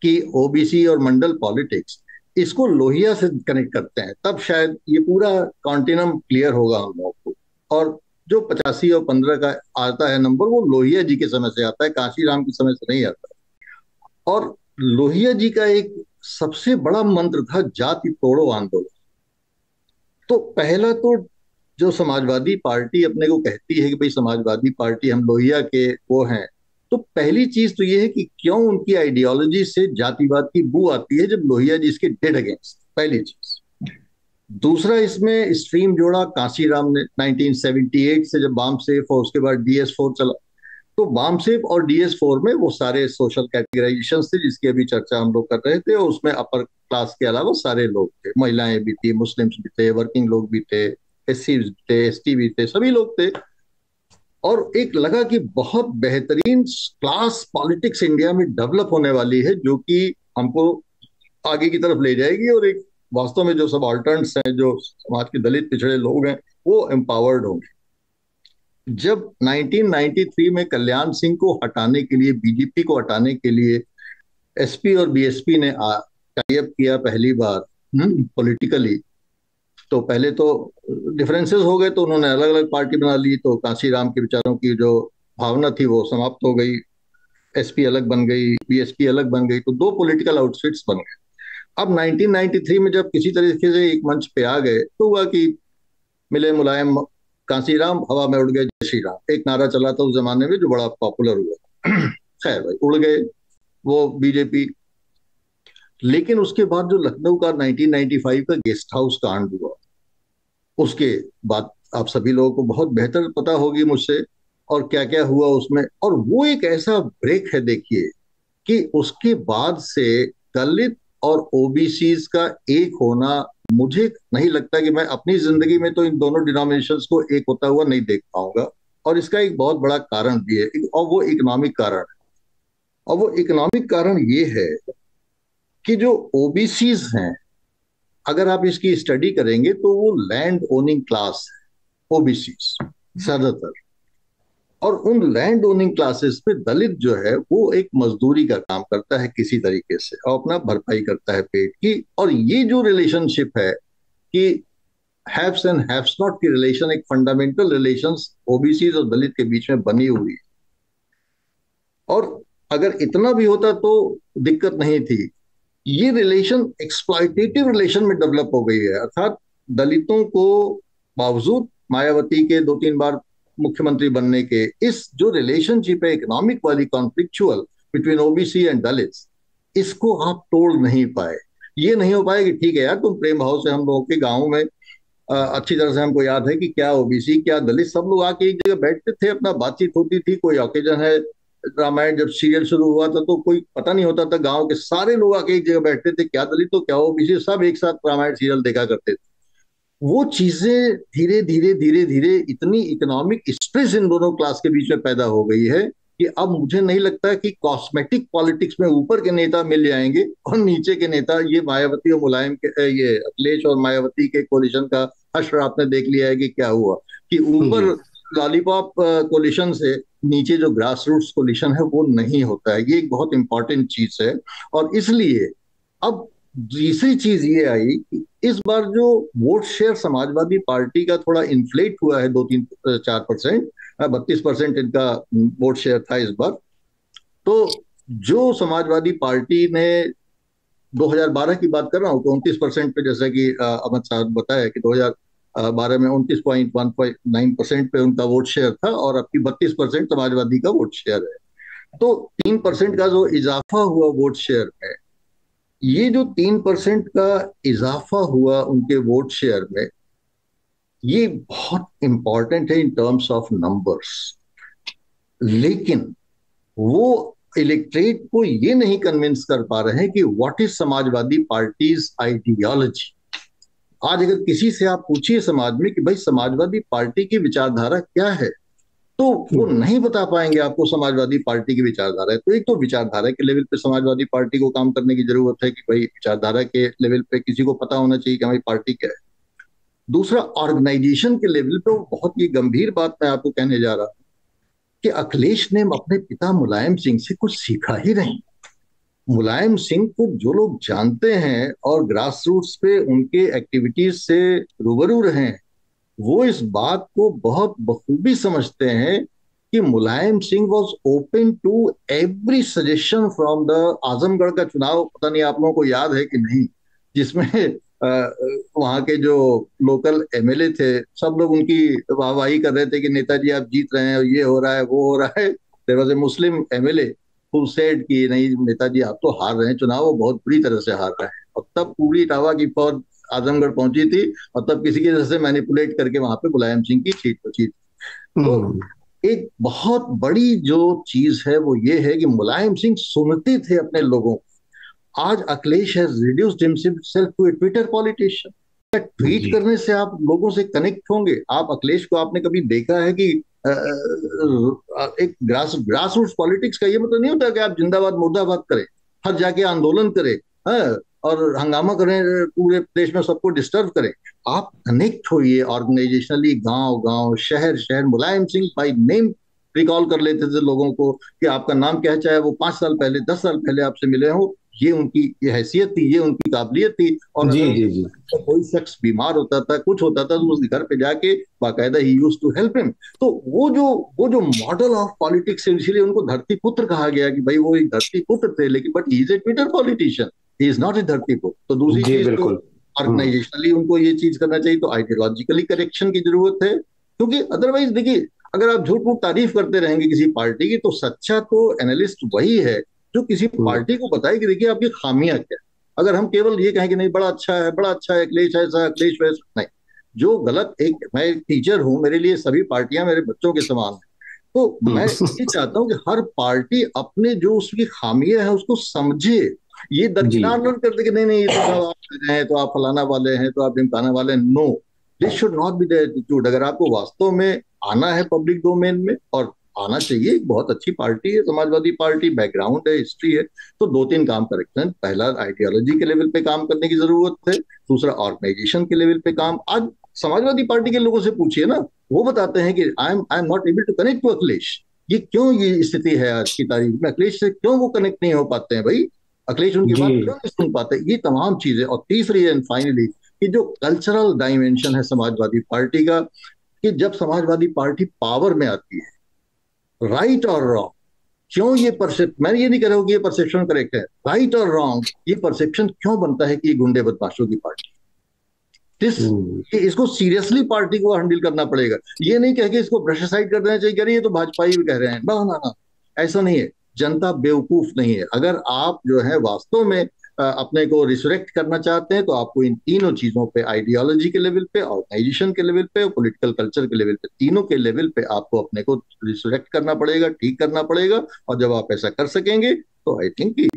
कि ओबीसी और मंडल पॉलिटिक्स, इसको लोहिया से कनेक्ट करते हैं, तब शायद ये पूरा कॉन्टिनम क्लियर होगा हम लोग को। और जो 85 और 15 का आता है नंबर, वो लोहिया जी के समय से आता है, काशीराम के समय से नहीं आता। और लोहिया जी का एक सबसे बड़ा मंत्र था जाति तोड़ो आंदोलन। तो पहला तो जो समाजवादी पार्टी अपने को कहती है कि भाई समाजवादी पार्टी हम लोहिया के वो हैं, तो पहली चीज तो ये है कि क्यों उनकी आइडियोलॉजी से जातिवाद की बू आती है जब लोहिया जी इसके डेड अगेंस्ट, पहली चीज। दूसरा, इसमें स्ट्रीम जोड़ा काशीराम ने 1978 से, जब बाम सेफ और उसके बाद DS4 चला, तो बाम सेफ और DS4 में वो सारे सोशल कैटेगराइजेशन थे जिसकी अभी चर्चा हम लोग कर रहे थे। और उसमें अपर क्लास के अलावा सारे लोग थे, महिलाएं भी थी, मुस्लिम्स भी थे, वर्किंग लोग भी थे, SC भी थे, ST भी थे, सभी लोग थे। और एक लगा कि बहुत बेहतरीन क्लास पॉलिटिक्स इंडिया में डेवलप होने वाली है जो कि हमको आगे की तरफ ले जाएगी और एक वास्तव में जो सब अल्टर्नेट्स हैं, जो समाज के दलित पिछड़े लोग हैं, वो एम्पावर्ड होंगे। जब 1993 में कल्याण सिंह को हटाने के लिए, बीजेपी को हटाने के लिए SP और BSP ने टाई अप किया पहली बार पॉलिटिकली, तो पहले तो डिफरेंसेस हो गए, तो उन्होंने अलग अलग पार्टी बना ली। तो कांशीराम के विचारों की जो भावना थी वो समाप्त हो गई, SP अलग बन गई, BSP अलग बन गई, तो दो पॉलिटिकल आउटफिट्स बन गए। अब 1993 में जब किसी तरीके से एक मंच पे आ गए तो हुआ कि मिले मुलायम कांशीराम, हवा में उड़ गए जय श्री राम, एक नारा चला था उस जमाने में जो बड़ा पॉपुलर हुआ। खैर भाई उड़ गए वो बीजेपी। लेकिन उसके बाद जो लखनऊ का 1995 का गेस्ट हाउस कांड हुआ, उसके बाद आप सभी लोगों को बहुत बेहतर पता होगी मुझसे और क्या क्या हुआ उसमें। और वो एक ऐसा ब्रेक है देखिए कि उसके बाद से दलित और ओबीसीज का एक होना, मुझे नहीं लगता कि मैं अपनी जिंदगी में तो इन दोनों डिनोमिनेशंस को एक होता हुआ नहीं देख पाऊंगा। और इसका एक बहुत बड़ा कारण भी है, और वो इकोनॉमिक कारण है। और वो इकोनॉमिक कारण ये है कि जो ओबीसीज हैं, अगर आप इसकी स्टडी करेंगे तो वो लैंड ओनिंग क्लास है ओबीसीज ज्यादातर। और उन लैंड ओनिंग क्लासेस पे दलित जो है वो एक मजदूरी का काम करता है किसी तरीके से और अपना भरपाई करता है पेट की। और ये जो रिलेशनशिप है कि हैव्स एंड हैव्स नॉट की रिलेशन, एक फंडामेंटल रिलेशंस ओबीसी और दलित के बीच में बनी हुई है। और अगर इतना भी होता तो दिक्कत नहीं थी। ये रिलेशन एक्सप्लॉयटेटिव रिलेशन में डेवलप हो गई है, अर्थात दलितों को बावजूद मायावती के 2-3 बार मुख्यमंत्री बनने के, इस जो रिलेशनशिप है इकोनॉमिक वाली, conflictual between OBC and Dalits, इसको आप तोड़ नहीं पाए। ये नहीं हो पाया कि ठीक है यार तुम प्रेम भाव से, हम लोगों के गांव में अच्छी तरह से हमको याद है कि क्या ओबीसी क्या दलित सब लोग आके एक जगह बैठते थे, अपना बातचीत होती थी। कोई ओकेजन है, रामायण जब सीरियल शुरू हुआ था तो कोई पता नहीं होता था, गांव के सारे लोग आके एक जगह बैठते थे, क्या दलित तो क्या ओबीसी, सब एक साथ रामायण सीरियल देखा करते थे। वो चीजें धीरे धीरे धीरे धीरे इतनी इकोनॉमिक स्ट्रेस इन दोनों क्लास के बीच में पैदा हो गई है कि अब मुझे नहीं लगता कि कॉस्मेटिक पॉलिटिक्स में ऊपर के नेता मिल जाएंगे और नीचे के नेता, ये मायावती और मुलायम के, ये अखिलेश और मायावती के कोलिशन का हश्र आपने देख लिया है कि क्या हुआ कि ऊपर लॉलीपॉप कोलिशन से नीचे जो ग्रास रूट्स कोलिशन है वो नहीं होता है। ये एक बहुत इंपॉर्टेंट चीज है। और इसलिए अब दूसरी चीज ये आई कि इस बार जो वोट शेयर समाजवादी पार्टी का थोड़ा इन्फ्लेट हुआ है 2-4%, 32% इनका वोट शेयर था इस बार। तो जो समाजवादी पार्टी ने 2012 की बात कर रहा हूँ तो 29% पे, जैसा कि अमित साहब बताया कि 2012 में 29.19% पे उनका वोट शेयर था और अब की 32% समाजवादी का वोट शेयर है। तो 3% का जो इजाफा हुआ वोट शेयर में, ये जो 3% का इजाफा हुआ उनके वोट शेयर में, ये बहुत इंपॉर्टेंट है इन टर्म्स ऑफ नंबर्स। लेकिन वो इलेक्ट्रेट को ये नहीं कन्विंस कर पा रहे हैं कि what is Samajwadi parties ideology. आज अगर किसी से आप पूछिए समाज में कि भाई समाजवादी पार्टी की विचारधारा क्या है, तो वो नहीं बता पाएंगे आपको समाजवादी पार्टी की विचारधारा है। तो एक तो विचारधारा के लेवल पे समाजवादी पार्टी को काम करने की जरूरत है कि भाई विचारधारा के लेवल पे किसी को पता होना चाहिए कि हमारी पार्टी क्या है। दूसरा, ऑर्गेनाइजेशन के लेवल पे वो बहुत ही गंभीर बात मैं आपको कहने जा रहा हूँ कि अखिलेश ने अपने पिता मुलायम सिंह से कुछ सीखा ही नहीं। मुलायम सिंह को जो लोग जानते हैं और ग्रास रूट्स पे उनके एक्टिविटीज से रूबरू रहे हैं, वो इस बात को बहुत बखूबी समझते हैं कि Mulayam Singh was open to every suggestion from the Azamgarh का चुनाव, पता नहीं आप लोगों को याद है कि नहीं, जिसमें वहां के जो लोकल एमएलए थे सब लोग उनकी वाहवाही कर रहे थे कि नेताजी आप जीत रहे हैं और ये हो रहा है वो हो रहा है। There was a Muslim MLA who said कि नहीं नेताजी आप तो हार रहे हैं चुनाव, वो बहुत बुरी तरह से हार रहे हैं। और तब पूरी इटावा की फौज आजमगढ़ पहुंची थी और तब किसी की वजह से मैनिपुलेट करके वहां पे मुलायम सिंह की सीट बची थी। तो एक बहुत बड़ी जो चीज है वो ये है कि मुलायम सिंह सुनते थे अपने लोगों को। आज Akhilesh has reduced himself to a Twitter politician. Tweet करने से आप लोगों से कनेक्ट होंगे। आप अखिलेश को आपने कभी देखा है कि एक ग्रास रूट्स पॉलिटिक्स का ये मतलब नहीं होता कि आप जिंदाबाद मुर्दाबाद करें, हर जाके आंदोलन करें और हंगामा करें, पूरे देश में सबको डिस्टर्ब करें। आप कनेक्ट होइए ऑर्गेनाइजेशनली, गांव-गांव, शहर। Mulayam Singh by name recall कर लेते थे लोगों को कि आपका नाम क्या है, चाहे वो 5 साल पहले 10 साल पहले आपसे मिले हो। ये उनकी ये हैसियत थी, ये उनकी काबिलियत थी। और अगर कोई शख्स बीमार होता था, कुछ होता था, तो उस घर पे जाके बाकायदा ही यूज्ड टू हेल्प हिम। तो वो जो मॉडल ऑफ पॉलिटिक्स, इसलिए उनको धरती पुत्र कहा गया कि भाई वो एक धरती पुत्र थे, लेकिन but he is a Twitter politician, he is not a धरती पुत्र। तो दूसरी चीज ऑर्गेनाइजेशनली उनको ये चीज करना चाहिए। तो आइडियोलॉजिकली करेक्शन की जरूरत है, क्योंकि अदरवाइज देखिए अगर आप झूठ मूठ तारीफ करते रहेंगे किसी पार्टी की, तो सच्चा तो एनालिस्ट वही है जो किसी पार्टी को बताए कि देखिए आपकी खामियां क्या है। अगर हम केवल ये कहें कि नहीं बड़ा अच्छा है अखिलेश ऐसा अखिलेश वैसा, नहीं, जो गलत। एक मैं टीचर हूं, मेरे लिए सभी पार्टियां मेरे बच्चों के समान है। तो मैं ये चाहता हूं कि हर पार्टी अपने जो उसकी खामियां है उसको समझे। ये दरकिनार न कर दे कि नहीं ये तो आप हैं, तो आप फलाना वाले हैं, तो आप ढिमकाना वाले हैं। No, this should not be the attitude. अगर आपको वास्तव में आना है पब्लिक डोमेन में, और आना चाहिए, एक बहुत अच्छी पार्टी है समाजवादी पार्टी, बैकग्राउंड है, हिस्ट्री है, तो 2-3 काम करेक्शन। पहला, आइडियोलॉजी के लेवल पे काम करने की जरूरत है। दूसरा, ऑर्गेनाइजेशन के लेवल पे काम। आज समाजवादी पार्टी के लोगों से पूछिए ना, वो बताते हैं कि I am not able to connect to Akhilesh. ये क्यों ये स्थिति है आज की तारीख में? अखिलेश से क्यों वो कनेक्ट नहीं हो पाते हैं भाई? अखिलेश उनकी बात क्यों नहीं सुन पाते? ये तमाम चीजें। और तीसरी एंड फाइनली, कि जो कल्चरल डायमेंशन है समाजवादी पार्टी का, कि जब समाजवादी पार्टी पावर में आती है, राइट और रॉन्ग, क्यों ये परसेप्शन, मैं ये नहीं कह रहा हूं कि ये परसेप्शन करेक्ट है, राइट और रॉन्ग ये परसेप्शन क्यों बनता है कि ये गुंडे बदमाशों की पार्टी, इसको सीरियसली पार्टी को हैंडल करना पड़ेगा। ये नहीं कह के इसको ब्रशसाइड कर देना चाहिए कि अरे ये तो भाजपा ही कह रहे हैं, ना, ऐसा नहीं है। जनता बेवकूफ नहीं है। अगर आप जो है वास्तव में अपने को रिसरेक्ट करना चाहते हैं तो आपको इन तीनों चीजों पे, आइडियोलॉजी के लेवल पे, ऑर्गेनाइजेशन के लेवल पे, पॉलिटिकल कल्चर के लेवल पे, तीनों के लेवल पे आपको अपने को रिसरेक्ट करना पड़ेगा, ठीक करना पड़ेगा। और जब आप ऐसा कर सकेंगे तो I think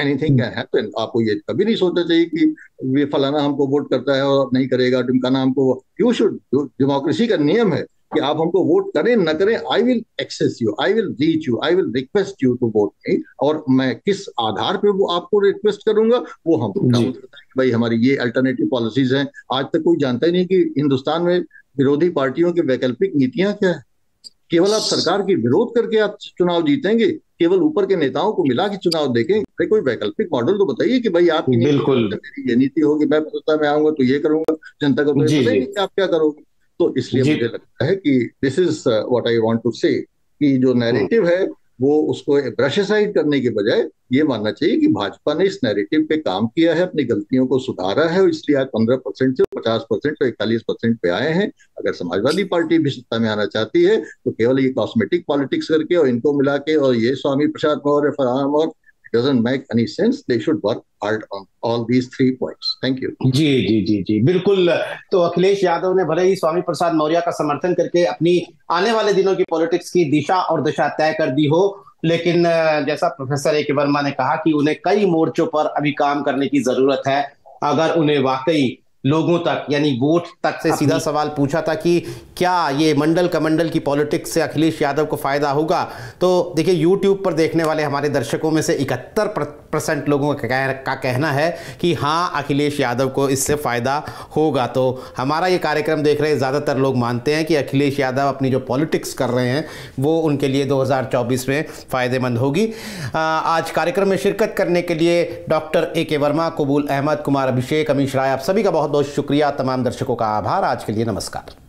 anything can happen. आपको ये कभी नहीं सोचना चाहिए कि ये फलाना हमको वोट करता है और नहीं करेगा, ढिमकाना हमको। यू शुड, डेमोक्रेसी का नियम है कि आप हमको वोट करें ना करें, I will access you, I will reach you, I will request you to vote me. और मैं किस आधार पे वो आपको रिक्वेस्ट करूंगा वो हम भाई हमारी ये अल्टरनेटिव पॉलिसीज हैं। आज तक कोई जानता ही नहीं कि हिंदुस्तान में विरोधी पार्टियों की वैकल्पिक नीतियां क्या है। केवल आप सरकार की विरोध करके आप चुनाव जीतेंगे, केवल ऊपर के नेताओं को मिला के चुनाव देखेंगे। कोई वैकल्पिक मॉडल तो बताइए कि भाई आपकी ये नीति होगी, मैं पता मैं आऊंगा तो ये करूंगा, जनता को पता नहीं कि आप क्या करोगे। तो इसलिए मुझे लगता है कि this is what I want to say, कि जो नैरेटिव है वो उसको ब्रशसाइड करने के बजाय ये मानना चाहिए कि भाजपा ने इस नैरेटिव पे काम किया है, अपनी गलतियों को सुधारा है, इसलिए आज 15% से 50% और 41% पे आए हैं। अगर समाजवादी पार्टी भी सत्ता में आना चाहती है तो केवल ये कॉस्मेटिक पॉलिटिक्स करके और इनको मिला के और ये स्वामी प्रसाद मौर्य फराम और Doesn't make any sense. They should work hard on all these three points. Thank you. जी जी जी जी बिल्कुल। तो अखिलेश यादव ने भले ही स्वामी प्रसाद मौर्य का समर्थन करके अपनी आने वाले दिनों की पॉलिटिक्स की दिशा और दशा तय कर दी हो, लेकिन जैसा प्रोफेसर ए.के. वर्मा ने कहा कि उन्हें कई मोर्चों पर अभी काम करने की जरूरत है। अगर उन्हें वाकई लोगों तक यानी वोट तक से सीधा सवाल पूछा था कि क्या ये मंडल कमंडल की पॉलिटिक्स से अखिलेश यादव को फ़ायदा होगा, तो देखिए यूट्यूब पर देखने वाले हमारे दर्शकों में से 71% लोगों का कहना है कि हाँ, अखिलेश यादव को इससे फ़ायदा होगा। तो हमारा ये कार्यक्रम देख रहे ज़्यादातर लोग मानते हैं कि अखिलेश यादव अपनी जो पॉलिटिक्स कर रहे हैं वो उनके लिए 2024 में फ़ायदेमंद होगी। आज कार्यक्रम में शिरकत करने के लिए डॉक्टर ए.के. वर्मा, कबूल अहमद, कुमार अभिषेक, अमित राय, आप सभी का बहुत बहुत शुक्रिया। तमाम दर्शकों का आभार। आज के लिए नमस्कार।